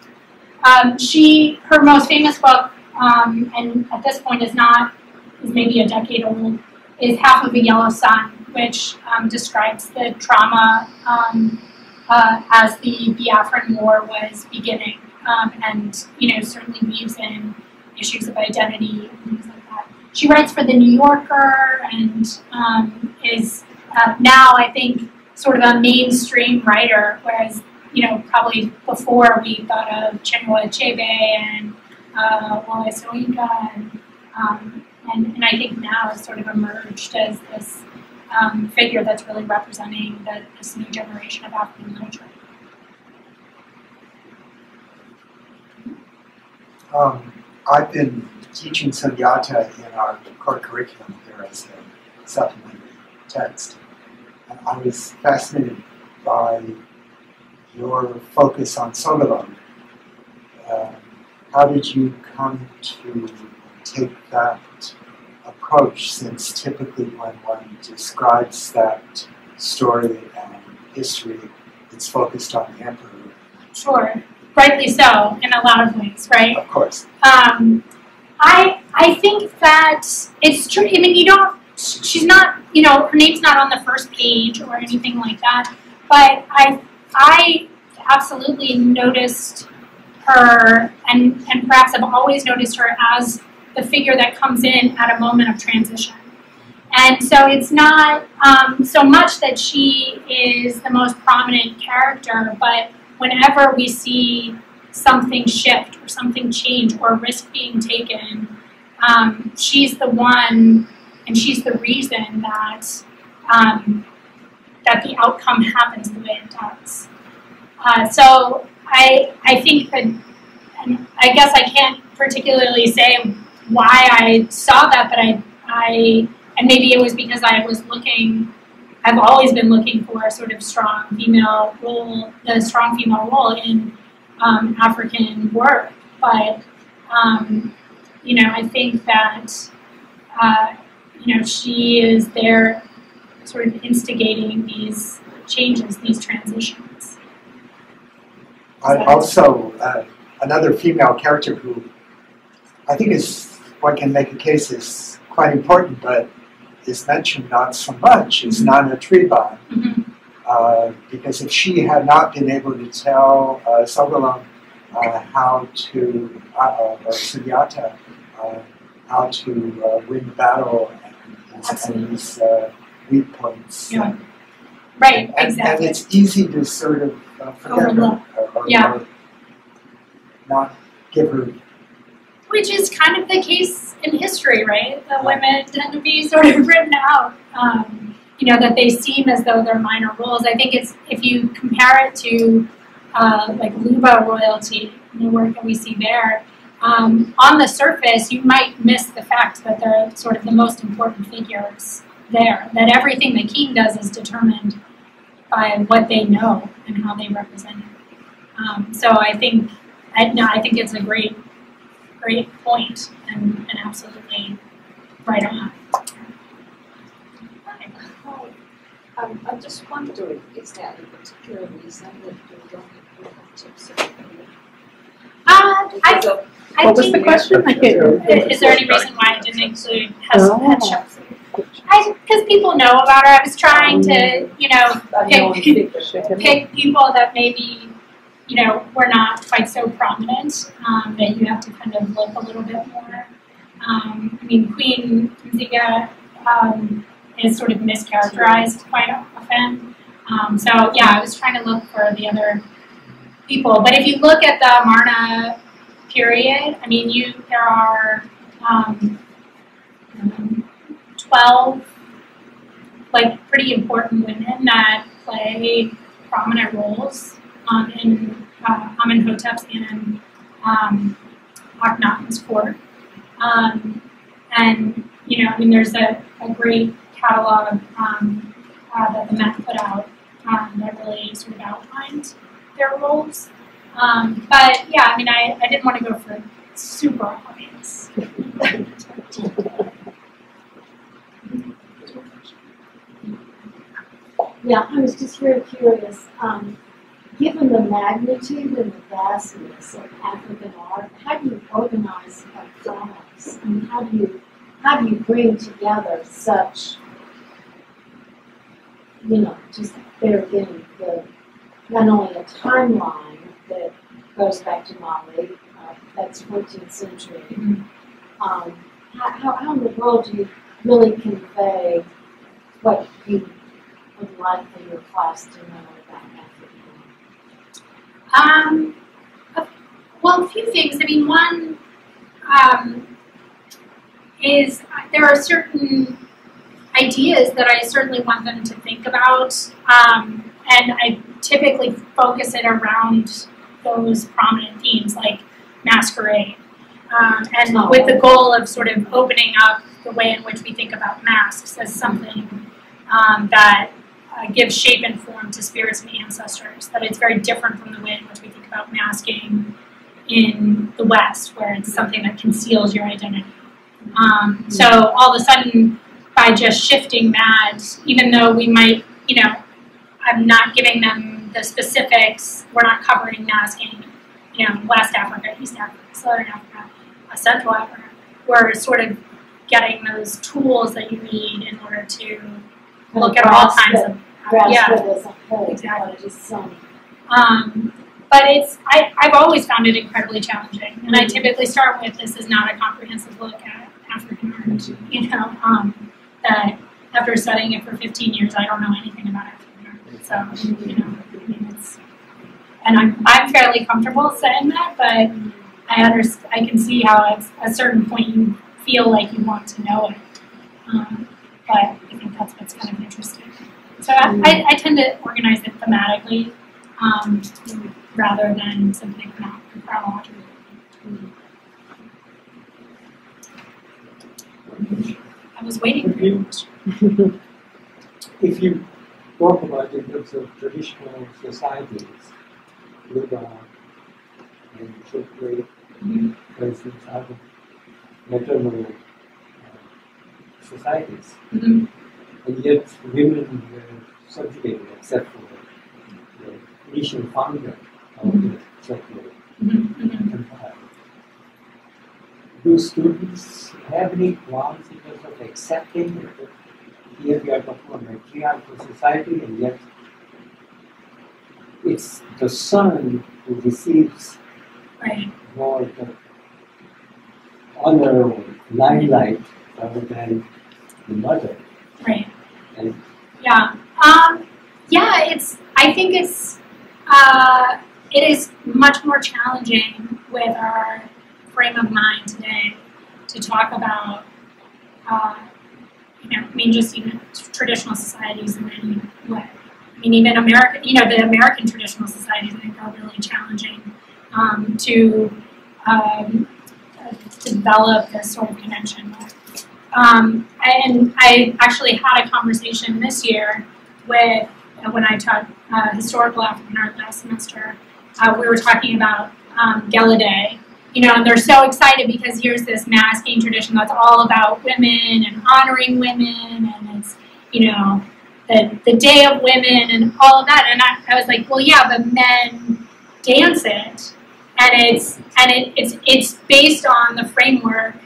Um, she, her most famous book, um, and at this point is not, is maybe a decade old, is Half of a Yellow Sun, which um, describes the trauma um, uh, as the Biafran War was beginning, um, and you know certainly weaves in issues of identity and things like that. She writes for The New Yorker and um, is Uh, now, I think, sort of a mainstream writer, whereas, you know, probably before we thought of Chinua Achebe and uh, Wole Soyinka, and, um, and, and I think now has sort of emerged as this um, figure that's really representing the, this new generation of African literature. Um, I've been teaching Sunjata in our core curriculum here as a supplement. Text. And I was fascinated by your focus on Solomon. Um, how did you come to take that approach, since typically when one describes that story and history, it's focused on the emperor? Sure. Rightly so, in a lot of ways, right? Of course. Um, I, I think that it's true. I mean, you don't She's not, you know, her name's not on the first page or anything like that, but I I absolutely noticed her, and, and perhaps I've always noticed her as the figure that comes in at a moment of transition. And so it's not um, so much that she is the most prominent character, but whenever we see something shift or something change or risk being taken, um, she's the one... And she's the reason that um, that the outcome happens the way it does. Uh, so I I think that, and I guess I can't particularly say why I saw that, but I I and maybe it was because I was looking. I've always been looking for a sort of strong female role, the strong female role in um, African work. But um, you know, I think that. Uh, You know, she is there sort of instigating these changes, these transitions. I also, uh, another female character who I think is, one can make a case is quite important, but is mentioned not so much, is mm-hmm. Nana Triba. Mm-hmm. uh, because if she had not been able to tell uh, Sowei uh, how to, uh, uh, or Sunjata, uh, how to uh, win the battle, and these uh, weak points. Yeah. And, right, and, exactly. And it's easy to sort of uh, forget Overlook. her, or, or yeah. not give her which is kind of the case in history, right? The women tend to be sort of written out, um, you know, that they seem as though they're minor roles. I think it's, if you compare it to uh, like Luba royalty, the work that we see there, um, on the surface you might miss the fact that they're sort of the most important figures there, that everything the king does is determined by what they know and how they represent it. Um, so I think, I, no, I think it's a great, great point, and, and absolutely right on. Hi. Um, I'm just wondering, is there any particular reason that you don't include tips? Uh, I, of, I what was the question? I can't. Is there any reason why I didn't include headshots? Because people know about her. I was trying to, you know, pick, pick people that maybe, you know, were not quite so prominent, um, that you have to kind of look a little bit more. Um, I mean, Queen Nzinga um, is sort of mischaracterized quite often. Um, so, yeah, I was trying to look for the other people. But if you look at the Amarna period, I mean, you there are um, um, twelve, like, pretty important women that play prominent roles um, in uh, Amenhotep's and um, Akhenaten's court. Um, and, you know, I mean, there's a, a great catalog um, uh, that the Met put out um, that really sort of outlined their roles. Um, but yeah, I mean, I, I didn't want to go for super obvious. Yeah, I was just very curious. Um, given the magnitude and the vastness of African art, how do you organize a class? I mean, how do you how do you bring together such, you know, just there again the not only a timeline that goes back to Mali, uh, that's fourteenth century. Mm-hmm. um, how, how in the world do you really convey what you would like for your class to know about Africa? Um, well, a few things. I mean, one um, is there are certain ideas that I certainly want them to think about. Um, And I typically focus it around those prominent themes, like masquerade, um, and oh. with the goal of sort of opening up the way in which we think about masks as something um, that uh, gives shape and form to spirits and ancestors, that it's very different from the way in which we think about masking in the West, where it's something that conceals your identity. Um, so all of a sudden, by just shifting that, even though we might, you know, I'm not giving them the specifics. We're not covering masking, you know, West Africa, East Africa, Southern Africa, Central Africa. We're sort of getting those tools that you need in order to look at all kinds of, yeah, exactly. Um, but it's, I, I've always found it incredibly challenging, and I typically start with, this is not a comprehensive look at African art, you know, um, that after studying it for fifteen years, I don't know anything about it. So, you know, I mean, it's, and I'm, I'm fairly comfortable saying that, but I understand, I can see how at a certain point you feel like you want to know it. Um, but I think that's what's kind of interesting. So I, I, I tend to organize it thematically um, rather than something not chronological. I was waiting for you. If you talk about in terms of traditional societies, Luba and Sowei, for instance, other maternal uh, societies, mm-hmm. and yet women were subjugated except for the initial founder of the secular mm-hmm. empire. Do students have any qualms in terms of accepting the here we are talking about a patriarchal society, and yet it's the son who receives right. more the honor or limelight rather than the mother. Right. And yeah. Um, yeah. It's. I think it's. Uh, it is much more challenging with our frame of mind today to talk about, uh, you know, I mean, just even traditional societies in any way. I mean, even America, you know, the American traditional societies, I think, are really challenging um, to um, develop this sort of connection with. Um, and I actually had a conversation this year with, uh, when I taught uh, historical African art last semester, uh, we were talking about um, Galaday, you know, and they're so excited because here's this masking tradition that's all about women and honoring women, and it's, you know, the, the Day of Women and all of that. And I, I was like, well, yeah, but men dance it, and it's and it, it's it's based on the framework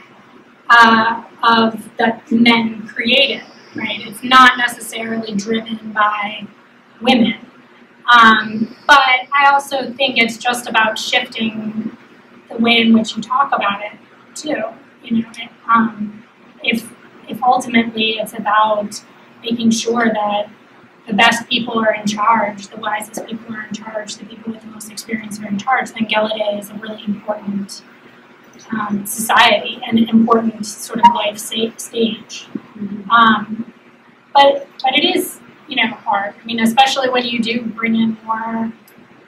uh, of that men created, right? It's not necessarily driven by women. Um, but I also think it's just about shifting the way in which you talk about it, too. You know, it, um, if if ultimately it's about making sure that the best people are in charge, the wisest people are in charge, the people with the most experience are in charge, then Galaday is a really important um, society and an important sort of life stage. Mm-hmm. um, but but it is, you know, hard. I mean, especially when you do bring in more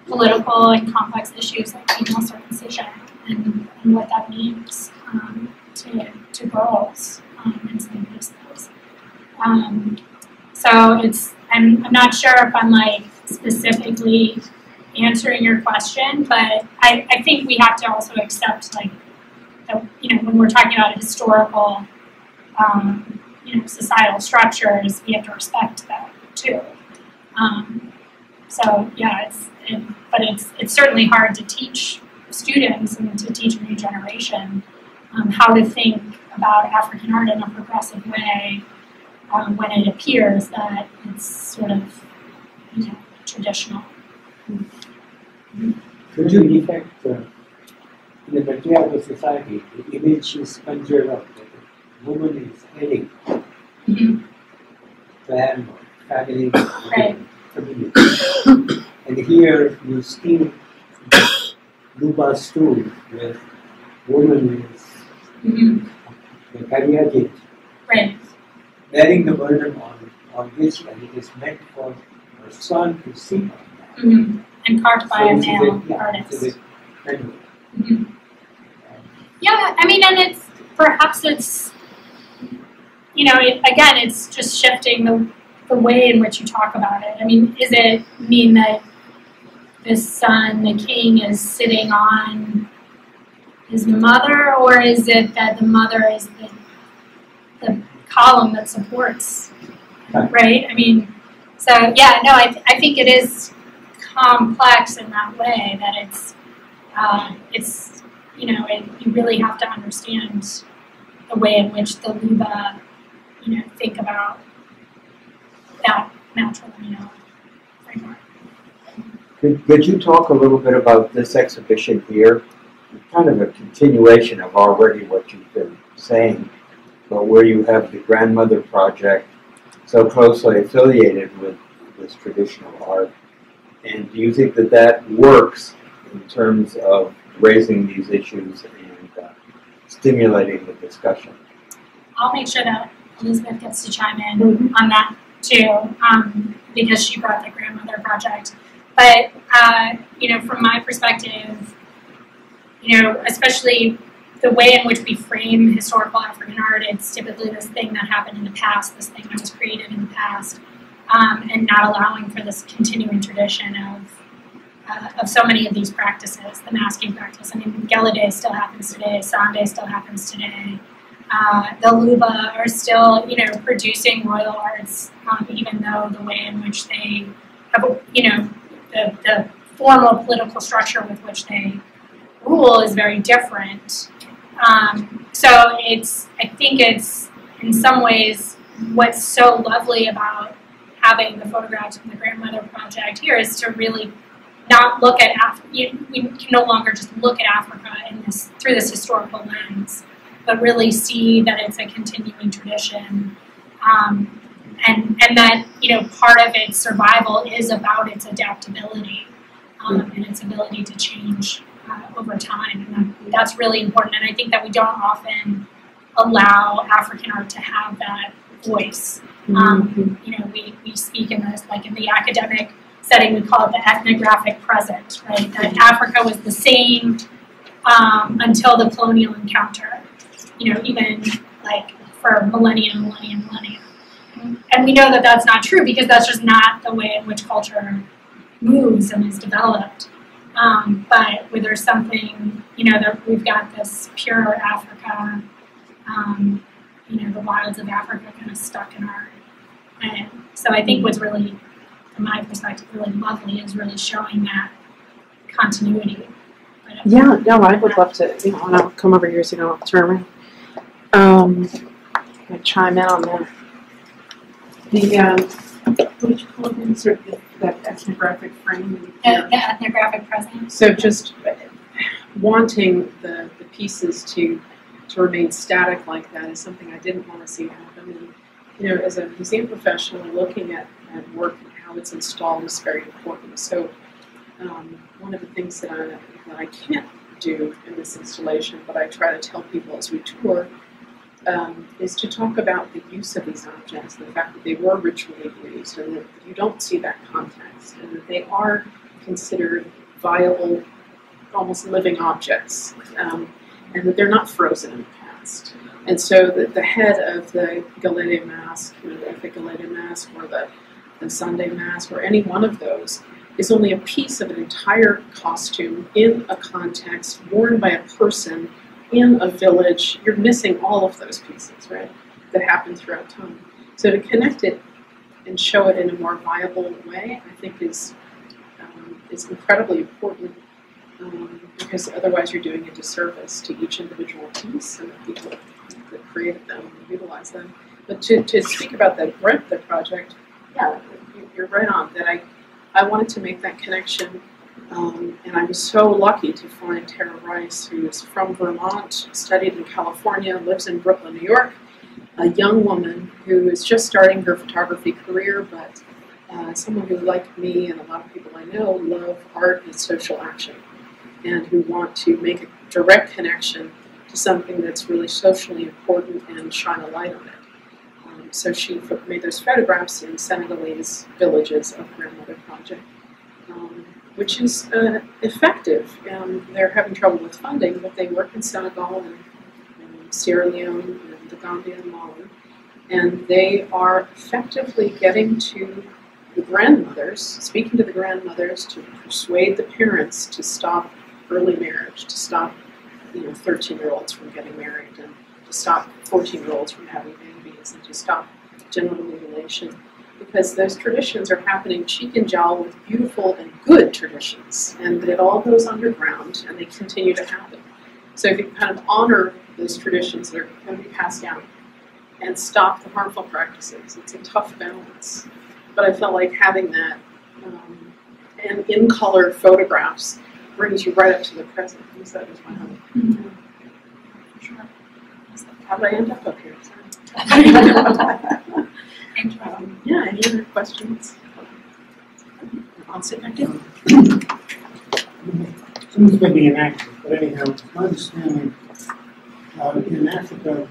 political and complex issues like female circumcision and, and what that means um, to, to girls um, in some places. Um, so it's, I'm, I'm not sure if I'm like specifically answering your question, but I, I think we have to also accept, like, that, you know, when we're talking about historical, um, you know, societal structures, we have to respect that too. Um, so yeah, it's, it, but it's, it's certainly hard to teach students and to teach a new generation um, how to think about African art in a progressive way. Um, when it appears that it's sort of, you know, traditional. Mm-hmm. Could you defect uh, in the patriarchal society, the image is conjured up that the woman is heading mm-hmm. the animal, family, right. community. And here you see Luba stool where woman is mm-hmm. the carriage. Right. Bearing the burden on, on which, and it is meant for her son to see on that. Mm-hmm. And carved by so a male a, artist. A mm-hmm. Yeah, I mean, and it's, perhaps it's, you know, it, again, it's just shifting the, the way in which you talk about it. I mean, does it mean that this son, the king, is sitting on his mother, or is it that the mother is the, the column that supports, right? I mean, so yeah, no, I, th I think it is complex in that way, that it's, uh, it's, you know, it, you really have to understand the way in which the Luba, you know, think about that natural, you know, framework. Could, could you talk a little bit about this exhibition here? Kind of a continuation of already what you've been saying, but where you have the Grandmother Project so closely affiliated with this traditional art. And do you think that that works in terms of raising these issues and uh, stimulating the discussion? I'll make sure that Elizabeth gets to chime in mm-hmm. on that too, um, because she brought the Grandmother Project. But, uh, you know, from my perspective, you know, especially the way in which we frame historical African art, it's typically this thing that happened in the past, this thing that was created in the past, um, and not allowing for this continuing tradition of, uh, of so many of these practices, the masking practice. I mean, Galaday still happens today, Sande still happens today. Uh, the Luba are still, you know, producing royal arts, um, even though the way in which they have, you know, the, the formal political structure with which they rule is very different. Um, so it's, I think it's, in some ways, what's so lovely about having the photographs from the Grandmother Project here is to really not look at Africa, you, we can no longer just look at Africa in this, through this historical lens, but really see that it's a continuing tradition, um, and, and that, you know, part of its survival is about its adaptability, um, and its ability to change uh, over time. And that, that's really important. And I think that we don't often allow African art to have that voice. Um, you know, we, we speak in this, like in the academic setting, we call it the ethnographic present, right? That Africa was the same um, until the colonial encounter, you know, even like for millennia, millennia, millennia. And we know that that's not true because that's just not the way in which culture moves and is developed. Um, but where there's something, you know, that we've got this pure Africa, um, you know, the wilds of Africa kind of stuck in our head. So I think what's really, from my perspective, really lovely is really showing that continuity. But yeah, no, I would love to, you know, when I'll come over here so you don't have to turn around. Um, I'm going to chime in on that. The, um, what did you call it, insert the, that ethnographic frame? The, the ethnographic presence. So just wanting the, the pieces to to remain static like that is something I didn't want to see happen. And, you know, as a museum professional, looking at, at work and how it's installed is very important. So um, one of the things that I, that I can't do in this installation, but I try to tell people as we tour, Um, is to talk about the use of these objects, the fact that they were ritually used, and that you don't see that context, and that they are considered viable, almost living objects, um, and that they're not frozen in the past. And so the, the head of the Galaday mask, you know, the Galaday mask, or the, the Sande mask, or any one of those, is only a piece of an entire costume in a context worn by a person in a village. You're missing all of those pieces, right, that happen throughout time. So to connect it and show it in a more viable way, I think is, um, is incredibly important, um, because otherwise you're doing a disservice to each individual piece and the people that created them and utilize them. But to, to speak about that breadth of the project, yeah, you're right on, that I, I wanted to make that connection. Um, and I'm so lucky to find Tara Rice, who is from Vermont, studied in California, lives in Brooklyn, New York, a young woman who is just starting her photography career, but uh, someone who, like me and a lot of people I know, love art and social action, and who want to make a direct connection to something that's really socially important and shine a light on it. Um, so she made those photographs in Senegalese villages of Grandmother Project. Um, which is uh, effective. Um, they're having trouble with funding, but they work in Senegal and, and Sierra Leone and the Gambia and Mali, and they are effectively getting to the grandmothers, speaking to the grandmothers to persuade the parents to stop early marriage, to stop, you know, thirteen-year-olds from getting married, and to stop fourteen-year-olds from having babies, and to stop genital mutilation. Because those traditions are happening cheek and jowl with beautiful and good traditions, and it all goes underground, and they continue to happen. So if you kind of honor those traditions that are going to be passed down and stop the harmful practices, it's a tough balance. But I felt like having that um, and in-color photographs brings you right up to the present. At least that was my hope. Mm-hmm. Yeah. Sure. How did I end up up here? Sorry. Um, yeah, any other questions? I'll sit back down. Some of this may be inaccurate, but anyhow, it's my understanding uh, in Africa,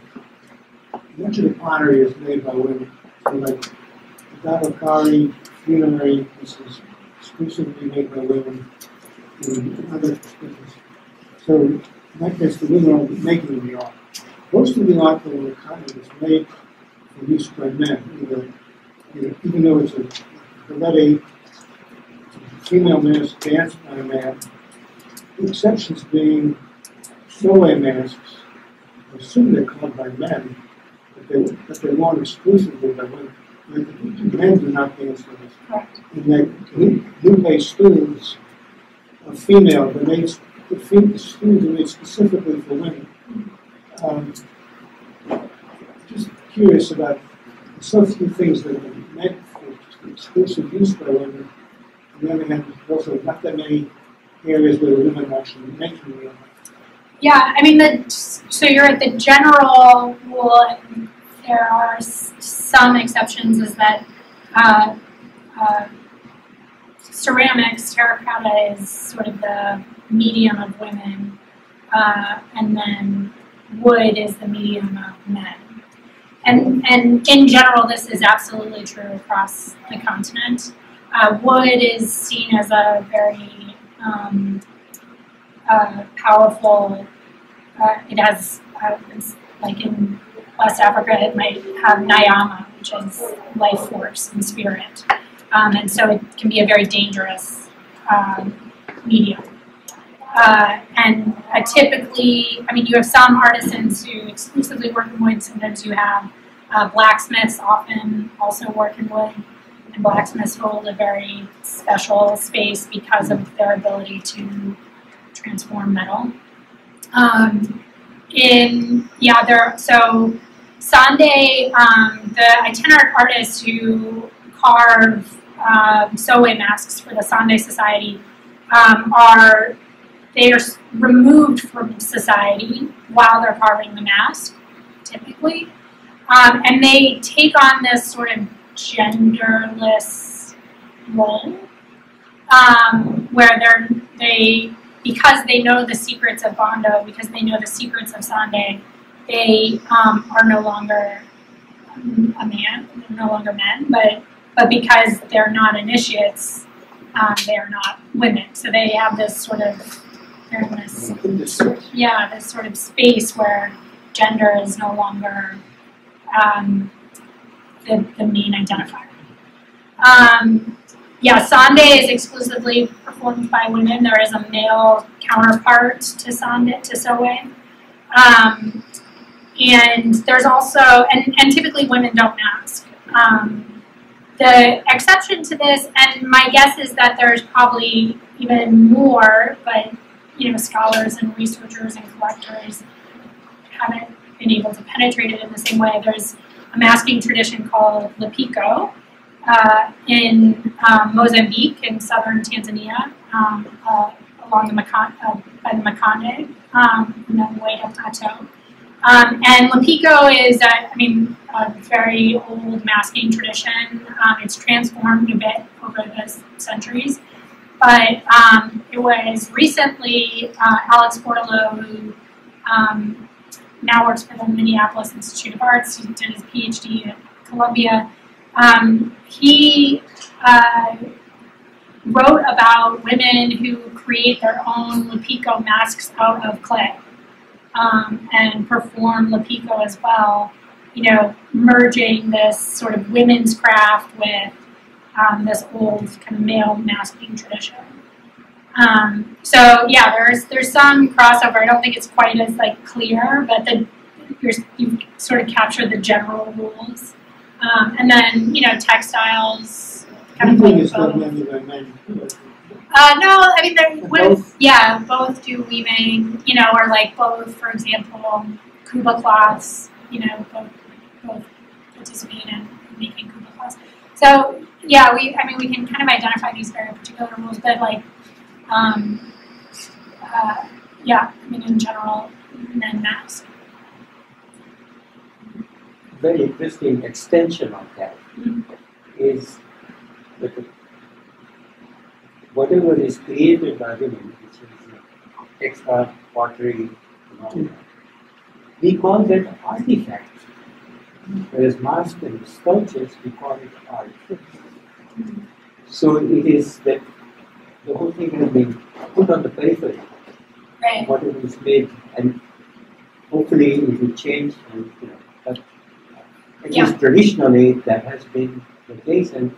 much of the pottery is made by women. So, like, the Davakari funerary, this is exclusively made by women, and other things. So, in that case, the women are making the art. Most of the art that in the continent is made for use by men, either, either, even though it's a ballet, female mask danced by a man, the exceptions being Sowei masks, I assume they're called by men, but, they, but they're worn exclusively by women. Men do not dance for this. And that Luba stools are female, but they, the stools are made specifically for women. Um, just curious about so few things that are meant for exclusive use by women, and then we have also not that many areas where women are actually making them. Yeah, I mean, the, so you're at the general rule, there are s some exceptions, is that uh, uh, ceramics, terracotta is sort of the medium of women, uh, and then wood is the medium of men. And, and in general, this is absolutely true across the continent. Uh, wood is seen as a very um, uh, powerful, uh, it has, uh, it's like in West Africa, it might have nyama, which is life force and spirit. Um, and so it can be a very dangerous um, medium. Uh, and uh, typically, I mean, you have some artisans who exclusively work in wood. Sometimes you have uh, blacksmiths often also work in wood. And blacksmiths hold a very special space because of their ability to transform metal. Um, in, yeah, there, so Sande, um, the itinerant artists who carve um, Sowei masks for the Sande Society um, are, they are removed from society while they're carving the mask, typically. Um, and they take on this sort of genderless role, um, where they're, they, because they know the secrets of Bondo, because they know the secrets of Sande, they um, are no longer a man, they're no longer men, but, but because they're not initiates, um, they are not women. So they have this sort of, they're in this, yeah, this sort of space where gender is no longer um, the, the main identifier. Um, yeah, Sande is exclusively performed by women. There is a male counterpart to Sande, to Sowei. Um, and there's also, and, and typically women don't mask. Um, the exception to this, and my guess is that there's probably even more, but you know, scholars and researchers and collectors haven't been able to penetrate it in the same way. There's a masking tradition called Lepico uh, in um, Mozambique in southern Tanzania, um, uh, along the Makonde, uh, by the Makonde, um, and then the Waiha Plateau. Um, and Lepico is, a, I mean, a very old masking tradition. Um, it's transformed a bit over the centuries. But um, it was recently uh, Alex Portillo, who um, now works for the Minneapolis Institute of Arts, he did his PhD at Columbia. Um, he uh, wrote about women who create their own Lepico masks out of clay um, and perform Lepico as well, you know, merging this sort of women's craft with Um, this old kind of male masking tradition. Um, so yeah, there's there's some crossover. I don't think it's quite as like clear, but the, you're, you sort of capture the general rules. Um, and then you know textiles, kind of like both. Uh, no, I mean they're both? Yeah, both do weaving. You know, or like both, for example, Kuba cloths. You know, both both participate in making Kuba cloths. So. Yeah, we. I mean, we can kind of identify these very particular rules, but like, um, uh, yeah. I mean, in general, men mask. Very interesting extension of that mm-hmm. is that whatever is created by women, which is textile, pottery, and all that, we call that artifacts. Whereas masks and sculptures, we call it art. So it is that the whole thing has been put on the periphery, right. Whatever is made, and hopefully it will change. And you know, but at yeah. least traditionally, that has been the case. And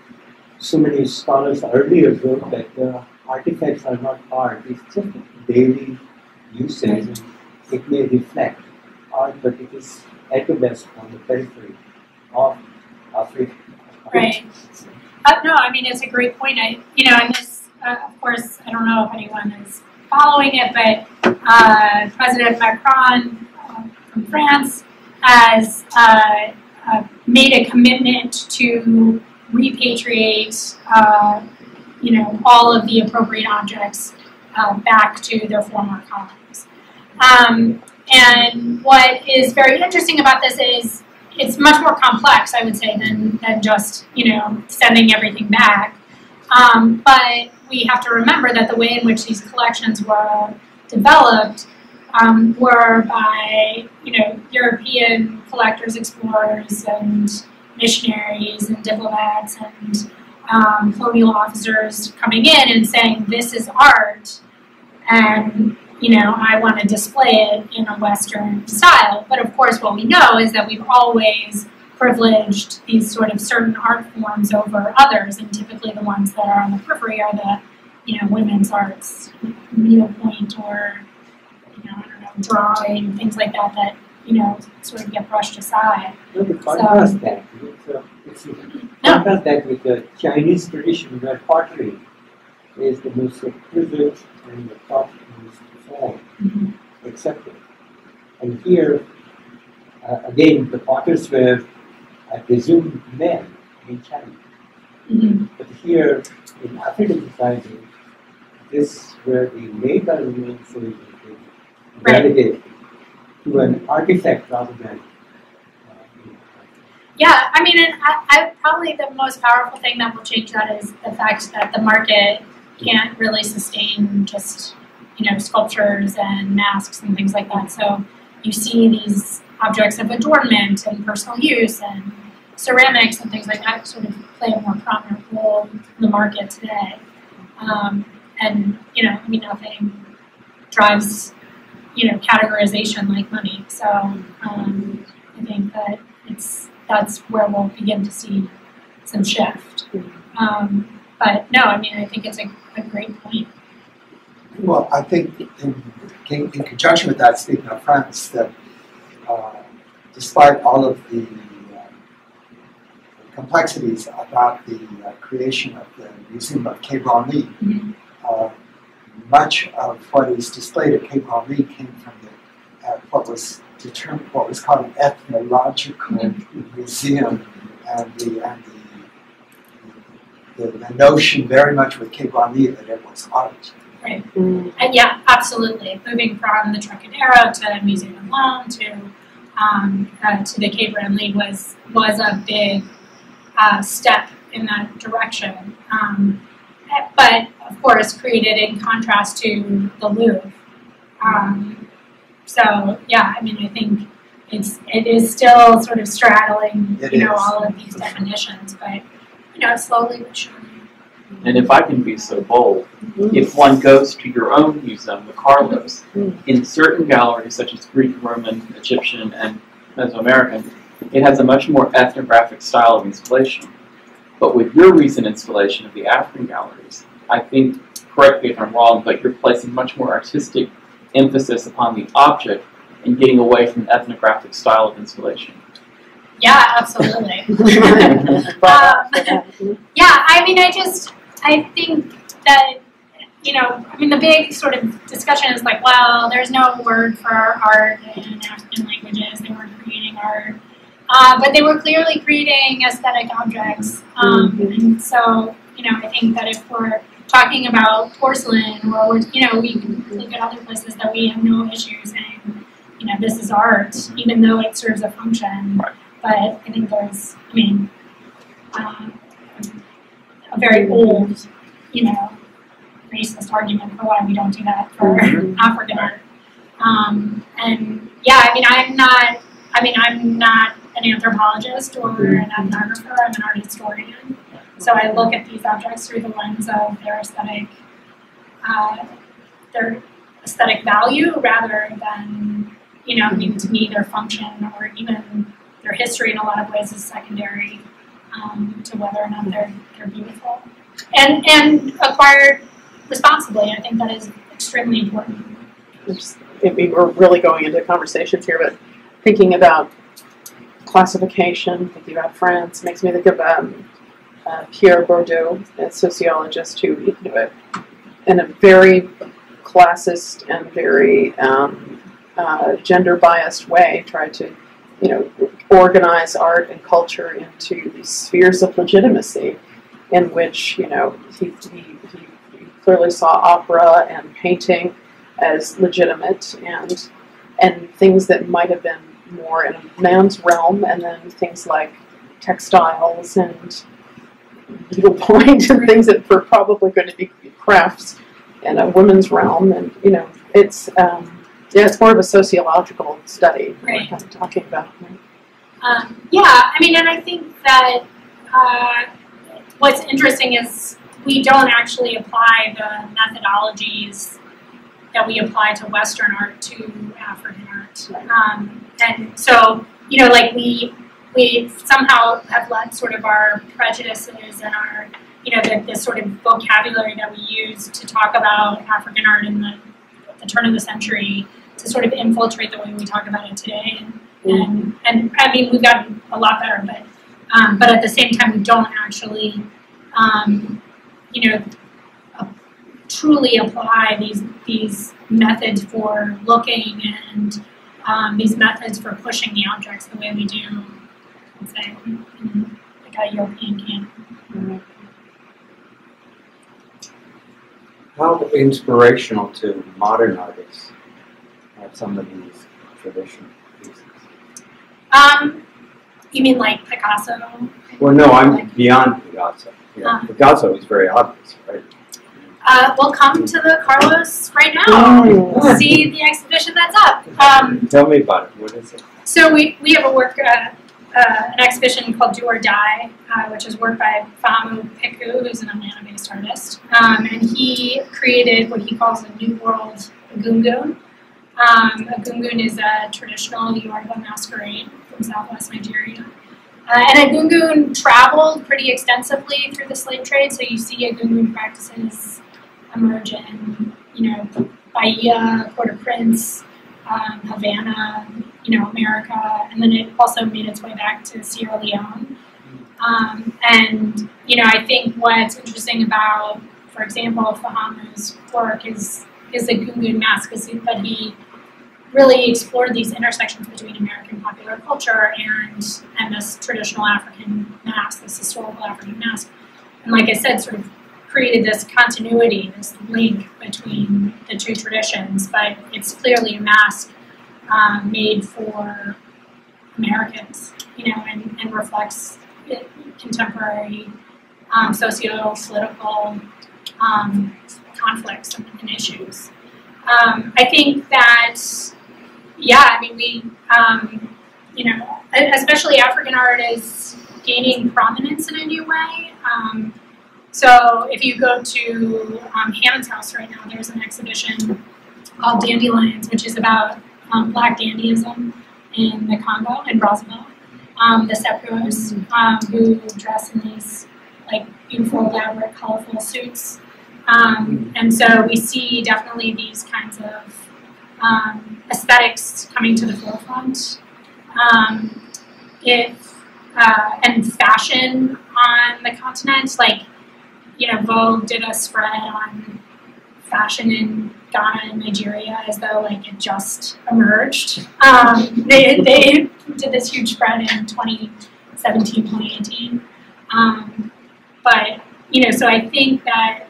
so many scholars earlier wrote that the artifacts are not art; it's just daily usage. Right. It may reflect art, but it is at the best on the periphery of Africa. Right. Uh, no, I mean, it's a great point. I, you know, and this, uh, of course, I don't know if anyone is following it, but uh, President Macron uh, from France has uh, uh, made a commitment to repatriate, uh, you know, all of the appropriate objects uh, back to their former colonies. Um, and what is very interesting about this is, it's much more complex, I would say, than, than just, you know, sending everything back. Um, but we have to remember that the way in which these collections were developed um, were by, you know, European collectors, explorers, and missionaries, and diplomats, and um, colonial officers coming in and saying, this is art, and, you know, I want to display it in a Western style. But of course, what we know is that we've always privileged these sort of certain art forms over others, and typically the ones that are on the periphery are the, you know, women's arts, needlepoint, or, you know, I don't know, drawing, things like that that, you know, sort of get brushed aside. No, the contrast so, that with, uh, it's, uh, no. contrast that with the Chinese tradition where pottery is the most privileged and the top most form mm-hmm. accepted. And here, uh, again, the potters were, I presume, men in China. Mm-hmm. But here, in African society, this where the male element is relegated to an artifact rather than. Uh, you know, yeah, I mean, and I, I probably the most powerful thing that will change that is the fact that the market can't really sustain just, you know, sculptures and masks and things like that. So you see these objects of adornment and personal use and ceramics and things like that sort of play a more prominent role in the market today. Um, and, you know, I mean, nothing drives, you know, categorization like money. So um, I think that it's, that's where we'll begin to see some shift. Um, but no, I mean, I think it's a, a great point. Well, I think in, in conjunction with that, speaking of France, that uh, despite all of the complexities about the uh, creation of the Museum of Quai Branly. Mm-hmm. uh, much of what is displayed at Quai Branly came from the, uh, what was determined, what was called an ethnological mm-hmm. museum, and the and the, the, the notion very much with Quai Branly that it was art. Right, mm-hmm. and yeah, absolutely. Moving from the Trocadero to Musée du Louvre to um, uh, to the Quai Branly was was a big Uh, step in that direction, um, but of course created in contrast to the Louvre. Um, so yeah, I mean, I think it's it is still sort of straddling, it you know, is. all of these definitions, but you know, slowly but surely. And if I can be so bold, mm-hmm. if one goes to your own museum, the Carlos, mm-hmm. in certain galleries such as Greek, Roman, Egyptian, and Mesoamerican. It has a much more ethnographic style of installation. But with your recent installation of the African galleries, I think, correct me if I'm wrong, but you're placing much more artistic emphasis upon the object and getting away from the ethnographic style of installation. Yeah, absolutely. um, yeah, I mean, I just, I think that, you know, I mean, the big sort of discussion is like, well, there's no word for art in African languages, they weren't creating art. Uh, but they were clearly creating aesthetic objects, um, mm-hmm. and so, you know, I think that if we're talking about porcelain, or we're, you know, we can look at other places that we have no issue saying, you know, this is art, even though it serves a function. Right. But I think there's, I mean, um, a very old, you know, racist argument for why we don't do that for mm-hmm. African art. Um, and yeah, I mean, I'm not. I mean, I'm not. an anthropologist or an ethnographer, I'm an art historian. So I look at these objects through the lens of their aesthetic uh, their aesthetic value rather than, you know, I mean, to me their function or even their history in a lot of ways is secondary um, to whether or not they're they're beautiful. And and acquired responsibly. I think that is extremely important. We were really going into conversations here, but thinking about classification, thinking about France, makes me think of um, uh, Pierre Bourdieu, a sociologist who, you know, in a very classist and very um, uh, gender-biased way, tried to, you know, organize art and culture into these spheres of legitimacy, in which, you know, he, he, he clearly saw opera and painting as legitimate, and and things that might have been more in a man's realm, and then things like textiles and needle point and things that were probably going to be crafts in a women's realm. And, you know, it's, um, yeah, it's more of a sociological study, right, that we're talking about. Right? Um, yeah, I mean, and I think that uh, what's interesting is we don't actually apply the methodologies that we apply to Western art to African art. Right. Um, and so, you know, like we, we somehow have let sort of our prejudices and our, you know, the, the sort of vocabulary that we use to talk about African art in the, the turn of the century to sort of infiltrate the way we talk about it today. And, And, and I mean, we've gotten a lot better, but um, but at the same time, we don't actually, um, you know, uh, truly apply these these methods for looking and um, these methods for pushing the objects the way we do, let's say, in, in like a European camp. Mm-hmm. How inspirational to modern artists have some of these traditions? Um, you mean like Picasso? Well, no, I'm like, beyond Picasso. Yeah. Um, Picasso is very obvious, right? Uh, well, come to the Carlos right now. Oh, see the exhibition that's up. Um, Tell me about it. What is it? So we, we have a work, uh, uh, an exhibition called Do or Die, uh, which is work by Famu Piku, who's an Atlanta-based artist. Um, and he created what he calls a New World Agungun. Um, a gungun is a traditional Yoruba masquerade from southwest Nigeria. Uh, and a gungun traveled pretty extensively through the slave trade, so you see a gungun practices emerge in, you know, Bahia, Port-au-Prince, um, Havana, you know, America, and then it also made its way back to Sierra Leone. Um, and, you know, I think what's interesting about, for example, Fahamu's work is is a gungun mask, but he really explored these intersections between American popular culture and, and this traditional African mask, this historical African mask. And like I said, sort of created this continuity, this link between the two traditions, but it's clearly a mask um, made for Americans, you know, and, and reflects contemporary um, socio-political um, conflicts and, and issues. Um, I think that, yeah, I mean, we, um, you know, especially African art is gaining prominence in a new way. Um, so if you go to um, Hammond's house right now, there's an exhibition called Dandelions, which is about um, black dandyism in the Congo, in Brazzaville. Um, the Sepuos, um, who dress in these like beautiful, elaborate, colorful suits. Um, and so we see definitely these kinds of um, aesthetics coming to the forefront. Um, if, uh, and fashion on the continent, like, you know, Vogue did a spread on fashion in Ghana and Nigeria as though like it just emerged. Um, they, they did this huge spread in twenty seventeen, twenty eighteen. Um, but, you know, so I think that,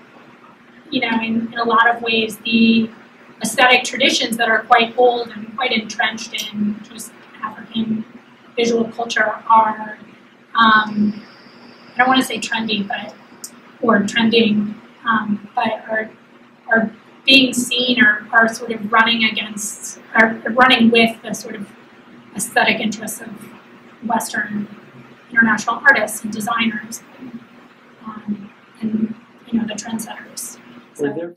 you know, in, in a lot of ways, the aesthetic traditions that are quite old and quite entrenched in just African visual culture are, um, I don't want to say trendy, but, or trending, um, but are, are being seen or are sort of running against, are running with the sort of aesthetic interests of Western international artists and designers, um, and, you know, the trendsetters. So.